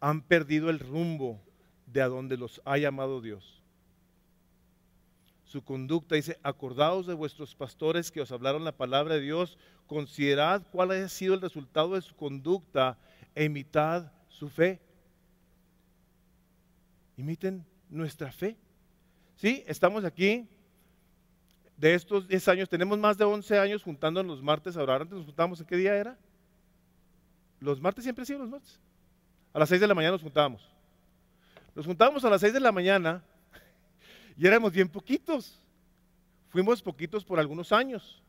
han perdido el rumbo de a donde los ha llamado Dios. Su conducta dice, acordaos de vuestros pastores que os hablaron la palabra de Dios, considerad cuál ha sido el resultado de su conducta e imitad su fe. Imiten nuestra fe. Sí, estamos aquí, de estos diez años, tenemos más de once años juntándonos los martes a orar. Antes nos juntábamos, ¿en qué día era? Los martes, siempre ha sido los martes. A las seis de la mañana nos juntábamos. Nos juntábamos a las seis de la mañana. Y éramos bien poquitos, fuimos poquitos por algunos años.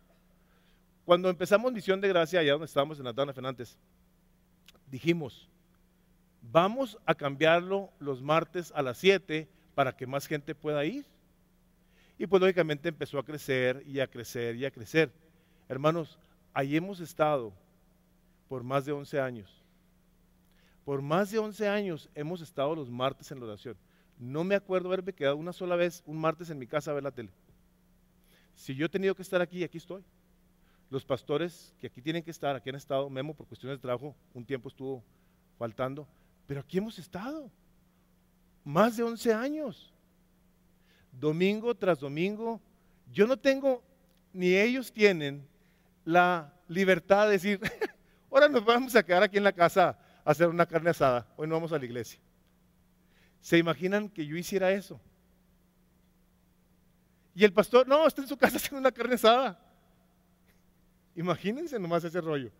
Cuando empezamos Misión de Gracia, allá donde estábamos en la Dana Fernández, dijimos, vamos a cambiarlo los martes a las siete para que más gente pueda ir. Y pues lógicamente empezó a crecer y a crecer y a crecer. Hermanos, ahí hemos estado por más de once años. Por más de once años hemos estado los martes en la oración. No me acuerdo haberme quedado una sola vez un martes en mi casa a ver la tele. Si yo he tenido que estar aquí, aquí estoy. Los pastores que aquí tienen que estar, aquí han estado. Memo por cuestiones de trabajo, un tiempo estuvo faltando. Pero aquí hemos estado más de once años. Domingo tras domingo. Yo no tengo, ni ellos tienen la libertad de decir, ahora nos vamos a quedar aquí en la casa a hacer una carne asada. Hoy no vamos a la iglesia. ¿Se imaginan que yo hiciera eso? Y el pastor, no, está en su casa haciendo una carne asada. Imagínense nomás ese rollo.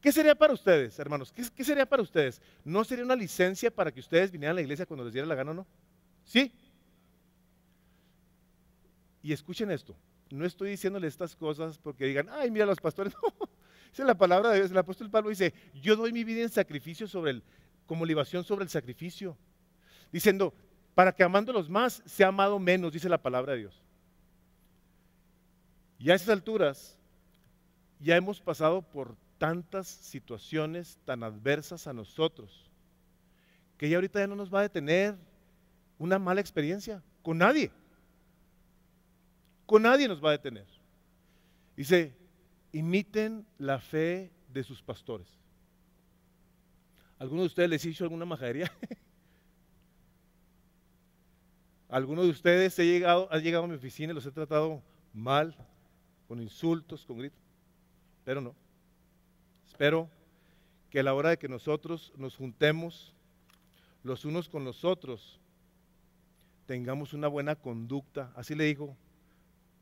¿Qué sería para ustedes, hermanos? ¿Qué, qué sería para ustedes? ¿No sería una licencia para que ustedes vinieran a la iglesia cuando les diera la gana o no? ¿Sí? Y escuchen esto, no estoy diciéndole estas cosas porque digan, ay, mira los pastores. No, esa es la palabra de Dios. El apóstol Pablo dice, yo doy mi vida en sacrificio sobre el... como libación sobre el sacrificio, diciendo, para que amándolos más, sea amado menos, dice la palabra de Dios. Y a esas alturas, ya hemos pasado por tantas situaciones tan adversas a nosotros, que ya ahorita ya no nos va a detener una mala experiencia, con nadie, con nadie nos va a detener. Dice, imiten la fe de sus pastores. ¿Alguno de ustedes les hizo alguna majadería? ¿Alguno de ustedes ha llegado, ha llegado a mi oficina y los he tratado mal, con insultos, con gritos? Pero no. Espero que a la hora de que nosotros nos juntemos los unos con los otros, tengamos una buena conducta. Así le dijo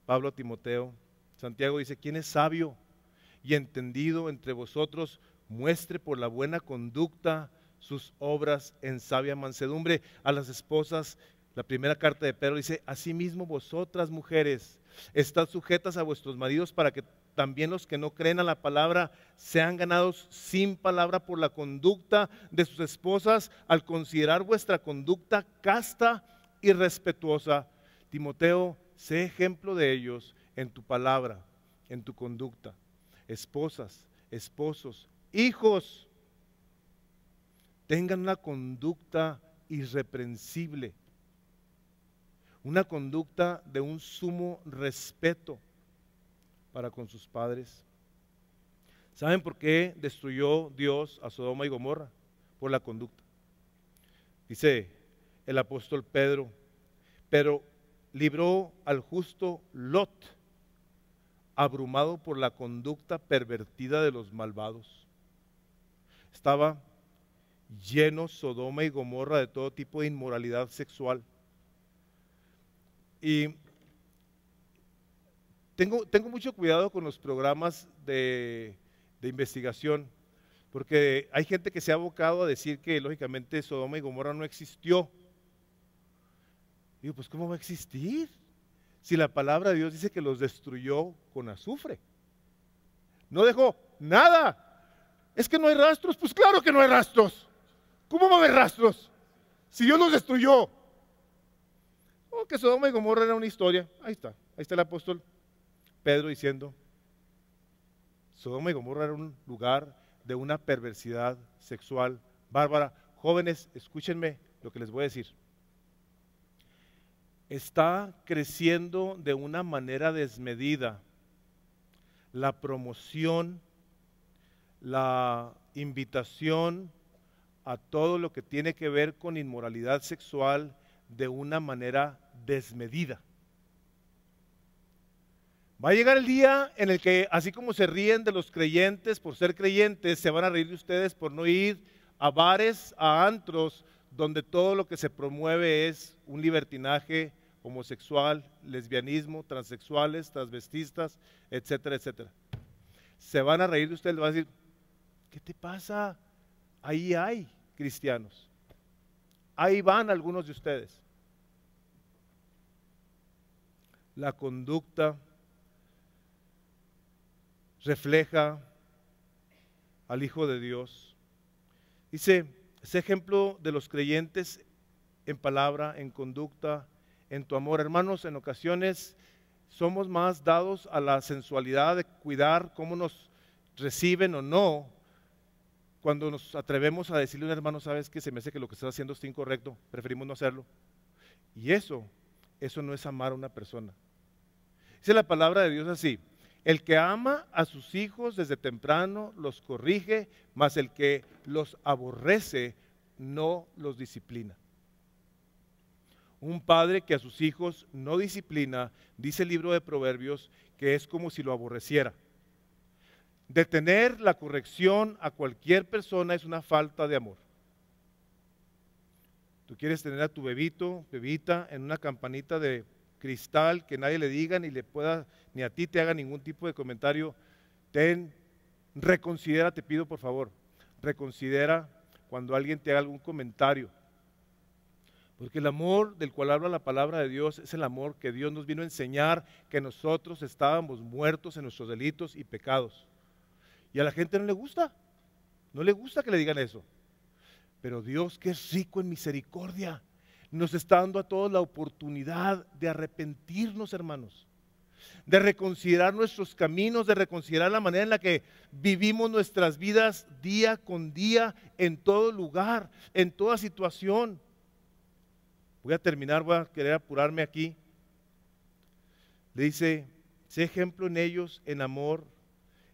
Pablo a Timoteo. Santiago dice, ¿quién es sabio y entendido entre vosotros? Muestre por la buena conducta sus obras en sabia mansedumbre. A las esposas La primera carta de Pedro dice: asimismo vosotras mujeres, estad sujetas a vuestros maridos para que también los que no creen a la palabra sean ganados sin palabra por la conducta de sus esposas, al considerar vuestra conducta casta y respetuosa. Timoteo, sé ejemplo de ellos en tu palabra, en tu conducta. Esposas, esposos, hijos, tengan una conducta irreprensible, una conducta de un sumo respeto para con sus padres. ¿Saben por qué destruyó Dios a Sodoma y Gomorra? Por la conducta. Dice el apóstol Pedro: pero libró al justo Lot, abrumado por la conducta pervertida de los malvados. Estaba lleno Sodoma y Gomorra de todo tipo de inmoralidad sexual. Y Tengo, tengo mucho cuidado con los programas de, de investigación, porque hay gente que se ha abocado a decir que lógicamente Sodoma y Gomorra no existió. Digo, pues ¿cómo va a existir? Si la palabra de Dios dice que los destruyó con azufre. No dejó nada. Es que no hay rastros. Pues claro que no hay rastros. ¿Cómo va a haber rastros si Dios los destruyó? Oh, que Sodoma y Gomorra era una historia. Ahí está, ahí está el apóstol Pedro diciendo: Sodoma y Gomorra era un lugar de una perversidad sexual bárbara. Jóvenes, escúchenme lo que les voy a decir. Está creciendo de una manera desmedida la promoción, la invitación a todo lo que tiene que ver con inmoralidad sexual de una manera desmedida. Va a llegar el día en el que, así como se ríen de los creyentes por ser creyentes, se van a reír de ustedes por no ir a bares, a antros, donde todo lo que se promueve es un libertinaje homosexual, lesbianismo, transexuales, transvestistas, etcétera, etcétera. Se van a reír de ustedes, van a decir: ¿qué te pasa? Ahí hay cristianos. Ahí van algunos de ustedes. La conducta refleja al Hijo de Dios. Dice: ese ejemplo de los creyentes en palabra, en conducta, en tu amor. Hermanos, en ocasiones somos más dados a la sensualidad de cuidar cómo nos reciben o no, cuando nos atrevemos a decirle a un hermano: sabes que se me hace que lo que estás haciendo está incorrecto, preferimos no hacerlo. Y eso, eso no es amar a una persona. Dice la palabra de Dios así: el que ama a sus hijos desde temprano los corrige, mas el que los aborrece no los disciplina. Un padre que a sus hijos no disciplina, dice el libro de Proverbios, que es como si lo aborreciera. Detener la corrección a cualquier persona es una falta de amor. Tú quieres tener a tu bebito, bebita, en una campanita de cristal, que nadie le diga ni le pueda, ni a ti te haga ningún tipo de comentario. Ten, reconsidera, te pido por favor, reconsidera cuando alguien te haga algún comentario. Porque el amor del cual habla la palabra de Dios es el amor que Dios nos vino a enseñar, que nosotros estábamos muertos en nuestros delitos y pecados. Y a la gente no le gusta, no le gusta que le digan eso. Pero Dios, que es rico en misericordia, nos está dando a todos la oportunidad de arrepentirnos, hermanos, de reconsiderar nuestros caminos, de reconsiderar la manera en la que vivimos nuestras vidas día con día, en todo lugar, en toda situación. Voy a terminar, voy a querer apurarme aquí. Le dice: sé ejemplo en ellos en amor,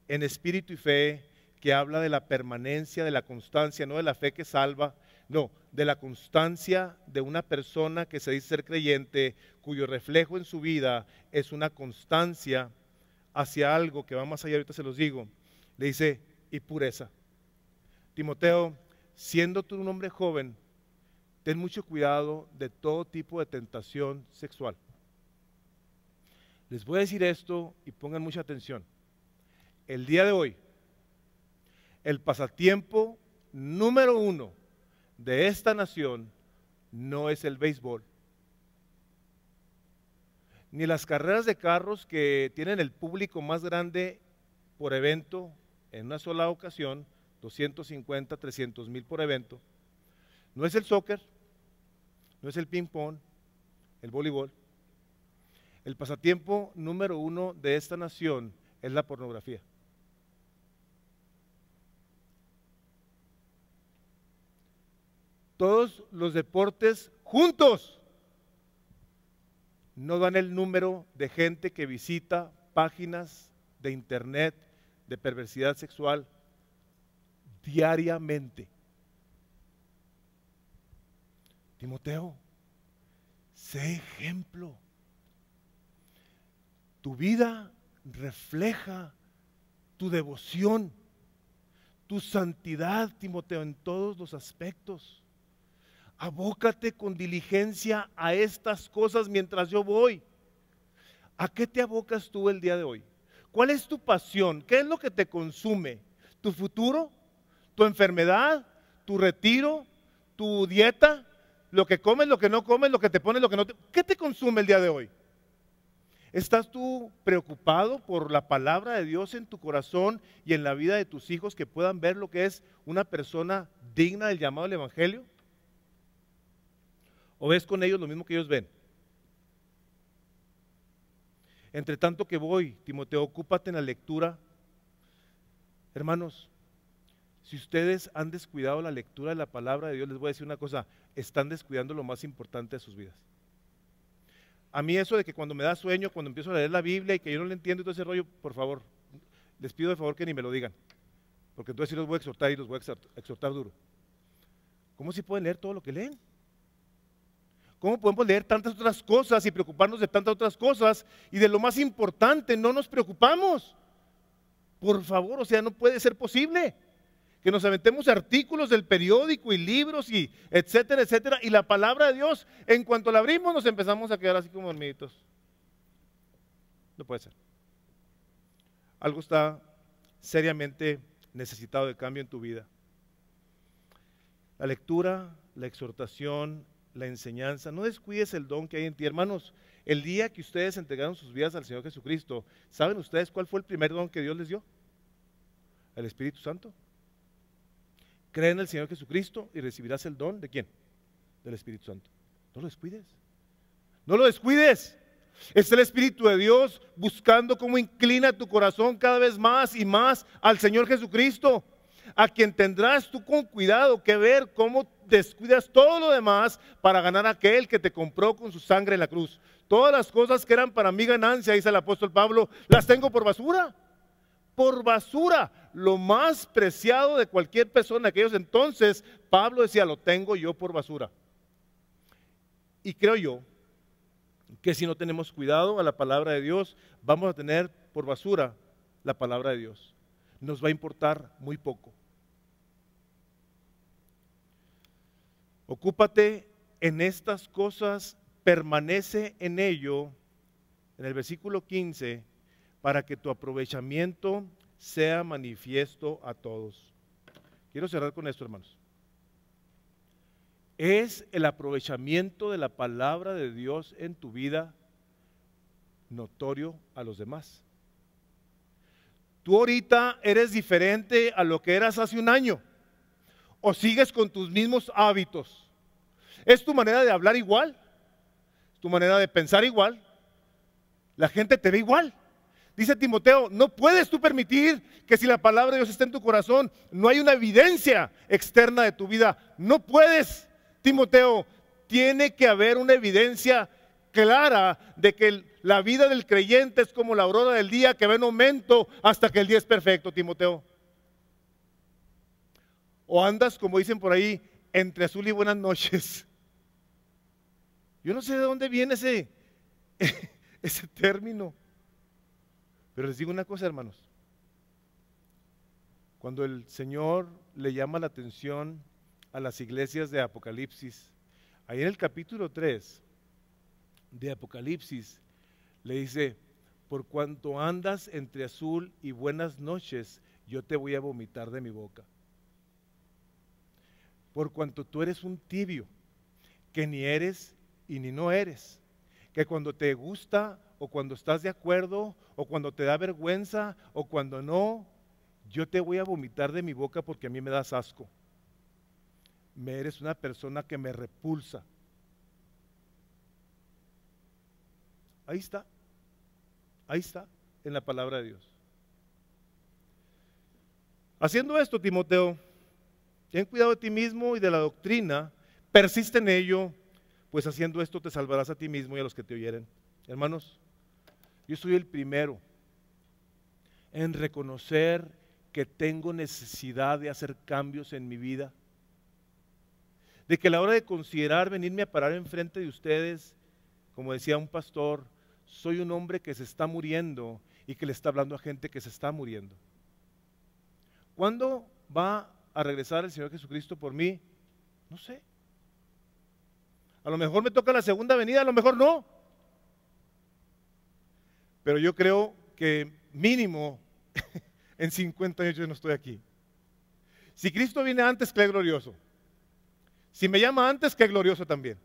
en espíritu y fe, que habla de la permanencia, de la constancia, no de la fe que salva, no, de la constancia de una persona que se dice ser creyente, cuyo reflejo en su vida es una constancia hacia algo que va más allá. Ahorita se los digo. Le dice: y pureza. Timoteo, siendo tú un hombre joven, ten mucho cuidado de todo tipo de tentación sexual. Les voy a decir esto y pongan mucha atención. El día de hoy, el pasatiempo número uno de esta nación no es el béisbol, ni las carreras de carros que tienen el público más grande por evento, en una sola ocasión, doscientos cincuenta, trescientos mil por evento. No es el soccer, no es el ping pong, el voleibol. El pasatiempo número uno de esta nación es la pornografía. Todos los deportes juntos no dan el número de gente que visita páginas de internet de perversidad sexual diariamente. Timoteo, sé ejemplo. Tu vida refleja tu devoción, tu santidad, Timoteo, en todos los aspectos. Abócate con diligencia a estas cosas mientras yo voy. ¿A qué te abocas tú el día de hoy? ¿Cuál es tu pasión? ¿Qué es lo que te consume? ¿Tu futuro? ¿Tu enfermedad? ¿Tu retiro? ¿Tu dieta? ¿Lo que comes, lo que no comes, lo que te pones, lo que no te... ¿Qué te consume el día de hoy? ¿Estás tú preocupado por la palabra de Dios en tu corazón y en la vida de tus hijos que puedan ver lo que es una persona digna del llamado del Evangelio? ¿O ves con ellos lo mismo que ellos ven? Entre tanto que voy, Timoteo, ocúpate en la lectura. Hermanos, si ustedes han descuidado la lectura de la palabra de Dios, les voy a decir una cosa, están descuidando lo más importante de sus vidas. A mí eso de que cuando me da sueño, cuando empiezo a leer la Biblia y que yo no le entiendo y todo ese rollo, por favor, les pido de favor que ni me lo digan, porque entonces sí los voy a exhortar y los voy a exhortar duro. ¿Cómo si pueden leer todo lo que leen? ¿Cómo podemos leer tantas otras cosas y preocuparnos de tantas otras cosas? Y de lo más importante, no nos preocupamos. Por favor, o sea, no puede ser posible que nos aventemos artículos del periódico y libros y etcétera, etcétera. Y la palabra de Dios, en cuanto la abrimos, nos empezamos a quedar así como dormiditos. No puede ser. Algo está seriamente necesitado de cambio en tu vida. La lectura, la exhortación, la enseñanza, no descuides el don que hay en ti. Hermanos, el día que ustedes entregaron sus vidas al Señor Jesucristo, ¿saben ustedes cuál fue el primer don que Dios les dio? El Espíritu Santo. Cree en el Señor Jesucristo y recibirás el don, ¿de quién? Del Espíritu Santo. No lo descuides, no lo descuides. Es el Espíritu de Dios buscando cómo inclina tu corazón cada vez más y más al Señor Jesucristo, a quien tendrás tú con cuidado que ver cómo descuidas todo lo demás para ganar a aquel que te compró con su sangre en la cruz. Todas las cosas que eran para mi ganancia, dice el apóstol Pablo, las tengo por basura, por basura. Lo más preciado de cualquier persona en aquellos entonces, Pablo decía, lo tengo yo por basura. Y creo yo que si no tenemos cuidado a la palabra de Dios, vamos a tener por basura la palabra de Dios. Nos va a importar muy poco. Ocúpate en estas cosas, permanece en ello, en el versículo quince, para que tu aprovechamiento sea manifiesto a todos. Quiero cerrar con esto, hermanos. ¿Es el aprovechamiento de la palabra de Dios en tu vida notorio a los demás? Tú ahorita eres diferente a lo que eras hace un año, o sigues con tus mismos hábitos. ¿Es tu manera de hablar igual? ¿Tu manera de pensar igual? La gente te ve igual. Dice Timoteo, no puedes tú permitir que si la palabra de Dios está en tu corazón, no hay una evidencia externa de tu vida. No puedes, Timoteo, tiene que haber una evidencia clara de que el La vida del creyente es como la aurora del día que va en aumento hasta que el día es perfecto, Timoteo. O andas, como dicen por ahí, entre azul y buenas noches. Yo no sé de dónde viene ese, ese término. Pero les digo una cosa, hermanos. Cuando el Señor le llama la atención a las iglesias de Apocalipsis, ahí en el capítulo tres de Apocalipsis, le dice, por cuanto andas entre azul y buenas noches, yo te voy a vomitar de mi boca. Por cuanto tú eres un tibio, que ni eres y ni no eres, que cuando te gusta o cuando estás de acuerdo o cuando te da vergüenza o cuando no, yo te voy a vomitar de mi boca porque a mí me das asco. Me eres una persona que me repulsa. Ahí está, ahí está en la palabra de Dios. Haciendo esto, Timoteo, ten cuidado de ti mismo y de la doctrina, persiste en ello, pues haciendo esto te salvarás a ti mismo y a los que te oyeren. Hermanos, yo soy el primero en reconocer que tengo necesidad de hacer cambios en mi vida, de que a la hora de considerar venirme a parar enfrente de ustedes, como decía un pastor, soy un hombre que se está muriendo y que le está hablando a gente que se está muriendo. ¿Cuándo va a regresar el Señor Jesucristo por mí? No sé. A lo mejor me toca la segunda venida, a lo mejor no. Pero yo creo que mínimo en cincuenta años yo no estoy aquí. Si Cristo viene antes, qué glorioso. Si me llama antes, qué glorioso también.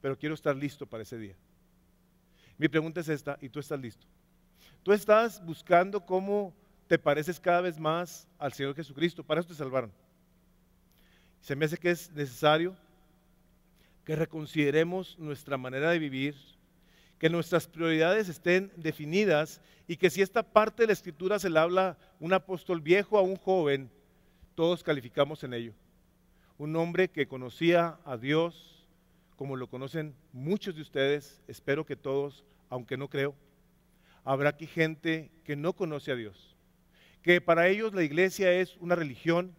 Pero quiero estar listo para ese día. Mi pregunta es esta, ¿y tú estás listo? ¿Tú estás buscando cómo te pareces cada vez más al Señor Jesucristo? Para eso te salvaron. Se me hace que es necesario que reconsideremos nuestra manera de vivir, que nuestras prioridades estén definidas y que si esta parte de la Escritura se le habla un apóstol viejo a un joven, todos calificamos en ello. Un hombre que conocía a Dios, como lo conocen muchos de ustedes, espero que todos, aunque no creo, habrá aquí gente que no conoce a Dios, que para ellos la iglesia es una religión,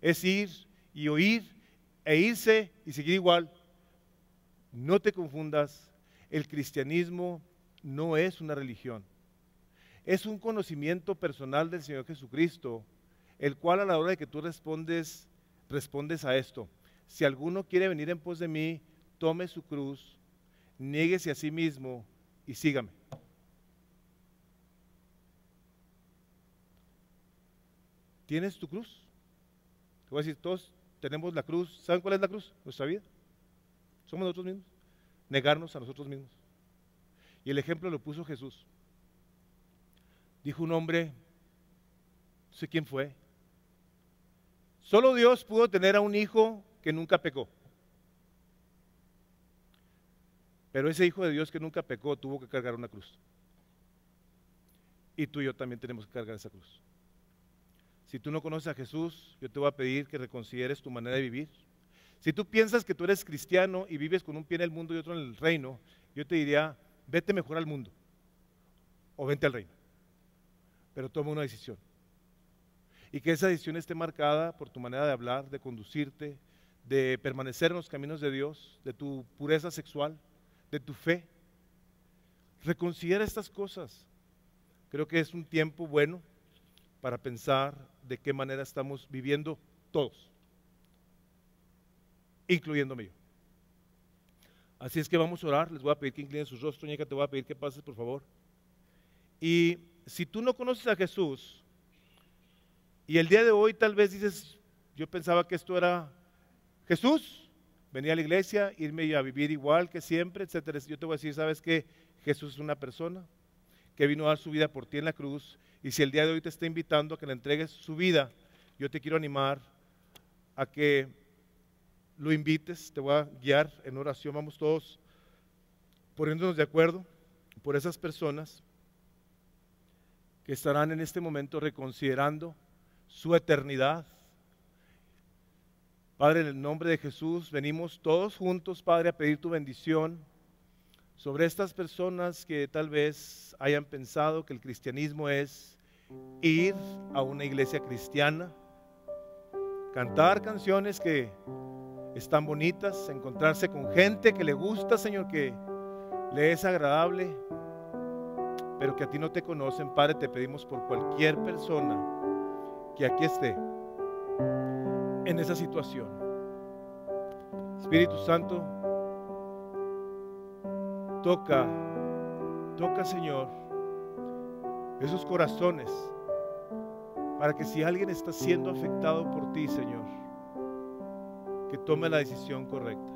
es ir y oír e irse y seguir igual. No te confundas, el cristianismo no es una religión, es un conocimiento personal del Señor Jesucristo, el cual a la hora de que tú respondes, respondes a esto. Si alguno quiere venir en pos de mí, tome su cruz, niéguese a sí mismo y sígame. ¿Tienes tu cruz? Te voy a decir, todos tenemos la cruz. ¿Saben cuál es la cruz? Nuestra vida. Somos nosotros mismos. Negarnos a nosotros mismos. Y el ejemplo lo puso Jesús. Dijo un hombre, no sé quién fue. Solo Dios pudo tener a un hijo que nunca pecó. Pero ese hijo de Dios que nunca pecó tuvo que cargar una cruz. Y tú y yo también tenemos que cargar esa cruz. Si tú no conoces a Jesús, yo te voy a pedir que reconsideres tu manera de vivir. Si tú piensas que tú eres cristiano y vives con un pie en el mundo y otro en el reino, yo te diría, vete mejor al mundo o vente al reino. Pero toma una decisión. Y que esa decisión esté marcada por tu manera de hablar, de conducirte, de permanecer en los caminos de Dios, de tu pureza sexual, de tu fe. Reconsidera estas cosas. Creo que es un tiempo bueno para pensar de qué manera estamos viviendo todos, incluyéndome yo. Así es que vamos a orar, les voy a pedir que inclinen sus rostros, Ñeca, te voy a pedir que pases por favor. Y si tú no conoces a Jesús, y el día de hoy tal vez dices, yo pensaba que esto era Jesús, venía a la iglesia, irme a vivir igual que siempre, etcétera. Yo te voy a decir, ¿sabes qué? Jesús es una persona que vino a dar su vida por ti en la cruz, y si el día de hoy te está invitando a que le entregues su vida, yo te quiero animar a que lo invites, te voy a guiar en oración, vamos todos poniéndonos de acuerdo por esas personas que estarán en este momento reconsiderando su eternidad. Padre, en el nombre de Jesús, venimos todos juntos, Padre, a pedir tu bendición sobre estas personas que tal vez hayan pensado que el cristianismo es ir a una iglesia cristiana, cantar canciones que están bonitas, encontrarse con gente que le gusta, Señor, que le es agradable, pero que a ti no te conocen. Padre, te pedimos por cualquier persona que aquí esté en esa situación. Espíritu Santo, Toca, toca Señor, esos corazones, para que si alguien está siendo afectado por ti, Señor, que tome la decisión correcta.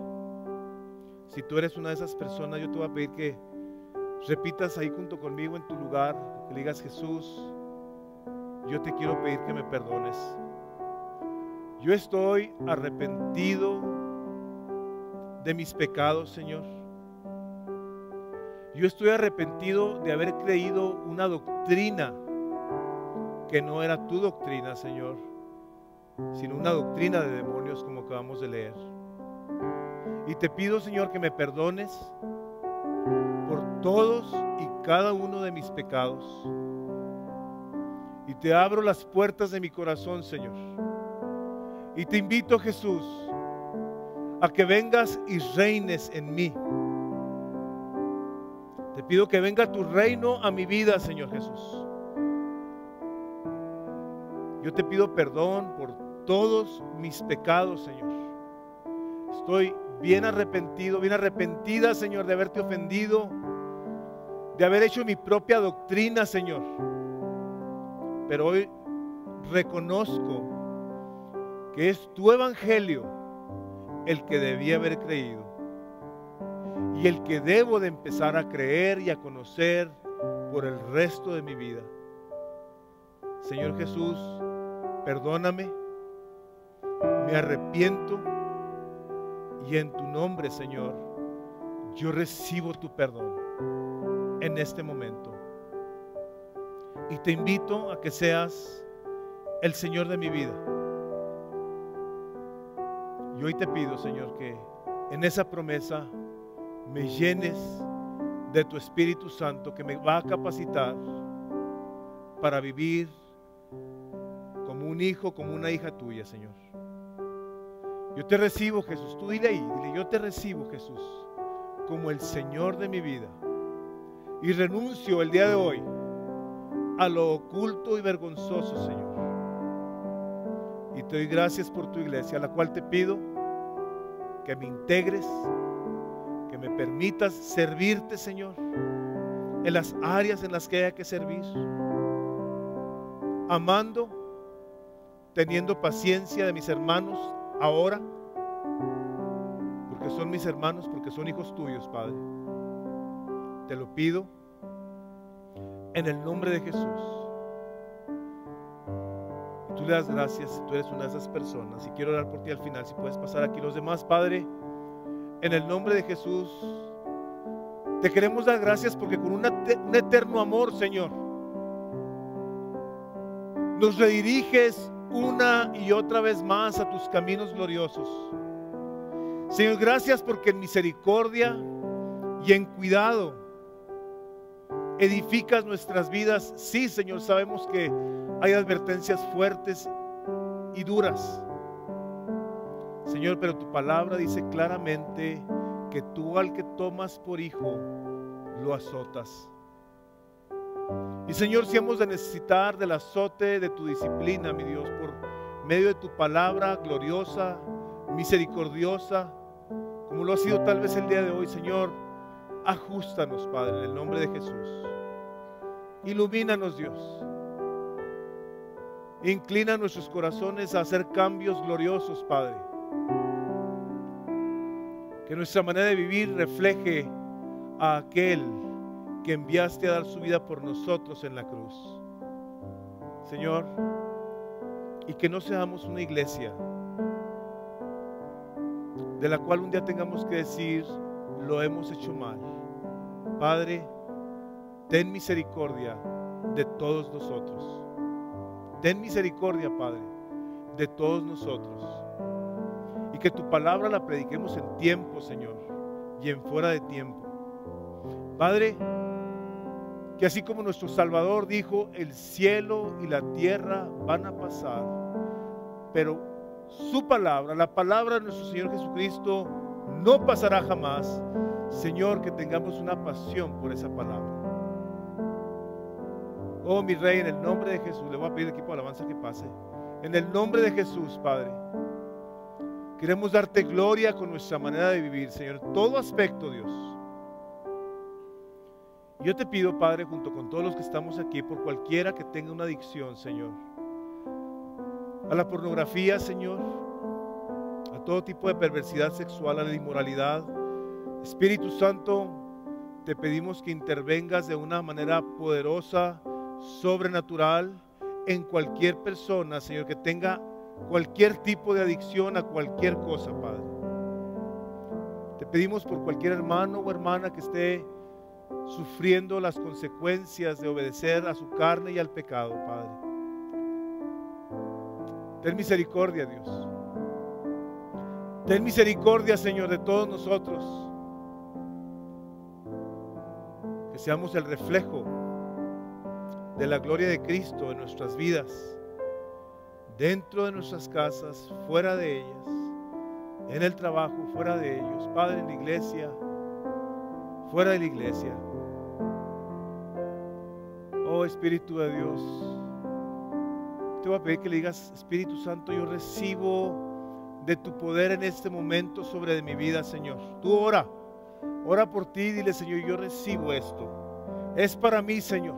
Si tú eres una de esas personas, yo te voy a pedir que repitas ahí junto conmigo en tu lugar, que le digas: Jesús, yo te quiero pedir que me perdones. Yo estoy arrepentido de mis pecados, Señor. Yo estoy arrepentido de haber creído una doctrina que no era tu doctrina, Señor, sino una doctrina de demonios, como acabamos de leer. Y te pido, Señor, que me perdones por todos y cada uno de mis pecados. Y te abro las puertas de mi corazón, Señor. Y te invito, Jesús, a que vengas y reines en mí. Te pido que venga tu reino a mi vida, Señor Jesús. Yo te pido perdón por todos mis pecados, Señor. Estoy bien arrepentido, bien arrepentida, Señor, de haberte ofendido, de haber hecho mi propia doctrina, Señor. Pero hoy reconozco que es tu evangelio el que debí haber creído y el que debo de empezar a creer y a conocer por el resto de mi vida. Señor Jesús, perdóname, me arrepiento y en tu nombre, Señor, yo recibo tu perdón en este momento. Y te invito a que seas el Señor de mi vida. Y hoy te pido, Señor, que en esa promesa me llenes de tu Espíritu Santo, que me va a capacitar para vivir como un hijo, como una hija tuya, Señor. Yo te recibo, Jesús. Tú dile ahí, dile: yo te recibo, Jesús, como el Señor de mi vida. Y renuncio el día de hoy a lo oculto y vergonzoso, Señor. Y te doy gracias por tu iglesia, a la cual te pido que me integres, que me permitas servirte, Señor, en las áreas en las que haya que servir, amando, teniendo paciencia de mis hermanos ahora, porque son mis hermanos, porque son hijos tuyos, Padre. Te lo pido en el nombre de Jesús. Tú le das gracias si tú eres una de esas personas. Y quiero orar por ti al final. Si puedes pasar aquí los demás, Padre, en el nombre de Jesús, te queremos dar gracias porque con una, un eterno amor, Señor, nos rediriges una y otra vez más a tus caminos gloriosos. Señor, gracias porque en misericordia y en cuidado edificas nuestras vidas. Sí, Señor, sabemos que hay advertencias fuertes y duras, Señor, pero tu palabra dice claramente que tú al que tomas por hijo lo azotas. Y, Señor, si hemos de necesitar del azote de tu disciplina, mi Dios, por medio de tu palabra gloriosa, misericordiosa, como lo ha sido tal vez el día de hoy, Señor, ajústanos, Padre, en el nombre de Jesús. Ilumínanos, Dios. Inclina nuestros corazones a hacer cambios gloriosos, Padre. Que nuestra manera de vivir refleje a aquel que enviaste a dar su vida por nosotros en la cruz, Señor. Y que no seamos una iglesia de la cual un día tengamos que decir: lo hemos hecho mal. Padre, ten misericordia de todos nosotros. Ten misericordia, Padre, de todos nosotros. Y que tu palabra la prediquemos en tiempo, Señor, y en fuera de tiempo. Padre, que así como nuestro Salvador dijo: el cielo y la tierra van a pasar, pero su palabra, la palabra de nuestro Señor Jesucristo, no pasará jamás. Señor, que tengamos una pasión por esa palabra. Oh, mi Rey, en el nombre de Jesús, le voy a pedir al equipo de alabanza que pase. En el nombre de Jesús, Padre, queremos darte gloria con nuestra manera de vivir, Señor, en todo aspecto, Dios. Yo te pido, Padre, junto con todos los que estamos aquí, por cualquiera que tenga una adicción, Señor, a la pornografía, Señor, a todo tipo de perversidad sexual, a la inmoralidad, Espíritu Santo, te pedimos que intervengas de una manera poderosa, sobrenatural, en cualquier persona, Señor, que tenga cualquier tipo de adicción a cualquier cosa, Padre. Te pedimos por cualquier hermano o hermana que esté sufriendo las consecuencias de obedecer a su carne y al pecado, Padre. Ten misericordia, Dios. Ten misericordia, Señor, de todos nosotros. Que seamos el reflejo de la gloria de Cristo en nuestras vidas, dentro de nuestras casas, fuera de ellas, en el trabajo, fuera de ellos, Padre, en la iglesia, fuera de la iglesia. Oh Espíritu de Dios, te voy a pedir que le digas: Espíritu Santo, yo recibo de tu poder en este momento sobre de mi vida, Señor. Tú ora. Ora por ti, dile: Señor, yo recibo esto. Es para mí, Señor.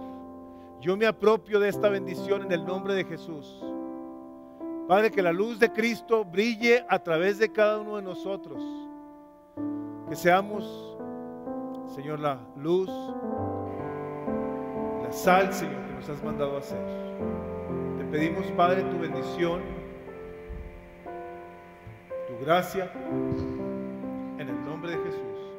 Yo me apropio de esta bendición en el nombre de Jesús. Padre, que la luz de Cristo brille a través de cada uno de nosotros. Que seamos, Señor, la luz, la sal, Señor, que nos has mandado a hacer. Te pedimos, Padre, tu bendición, tu gracia, en el nombre de Jesús.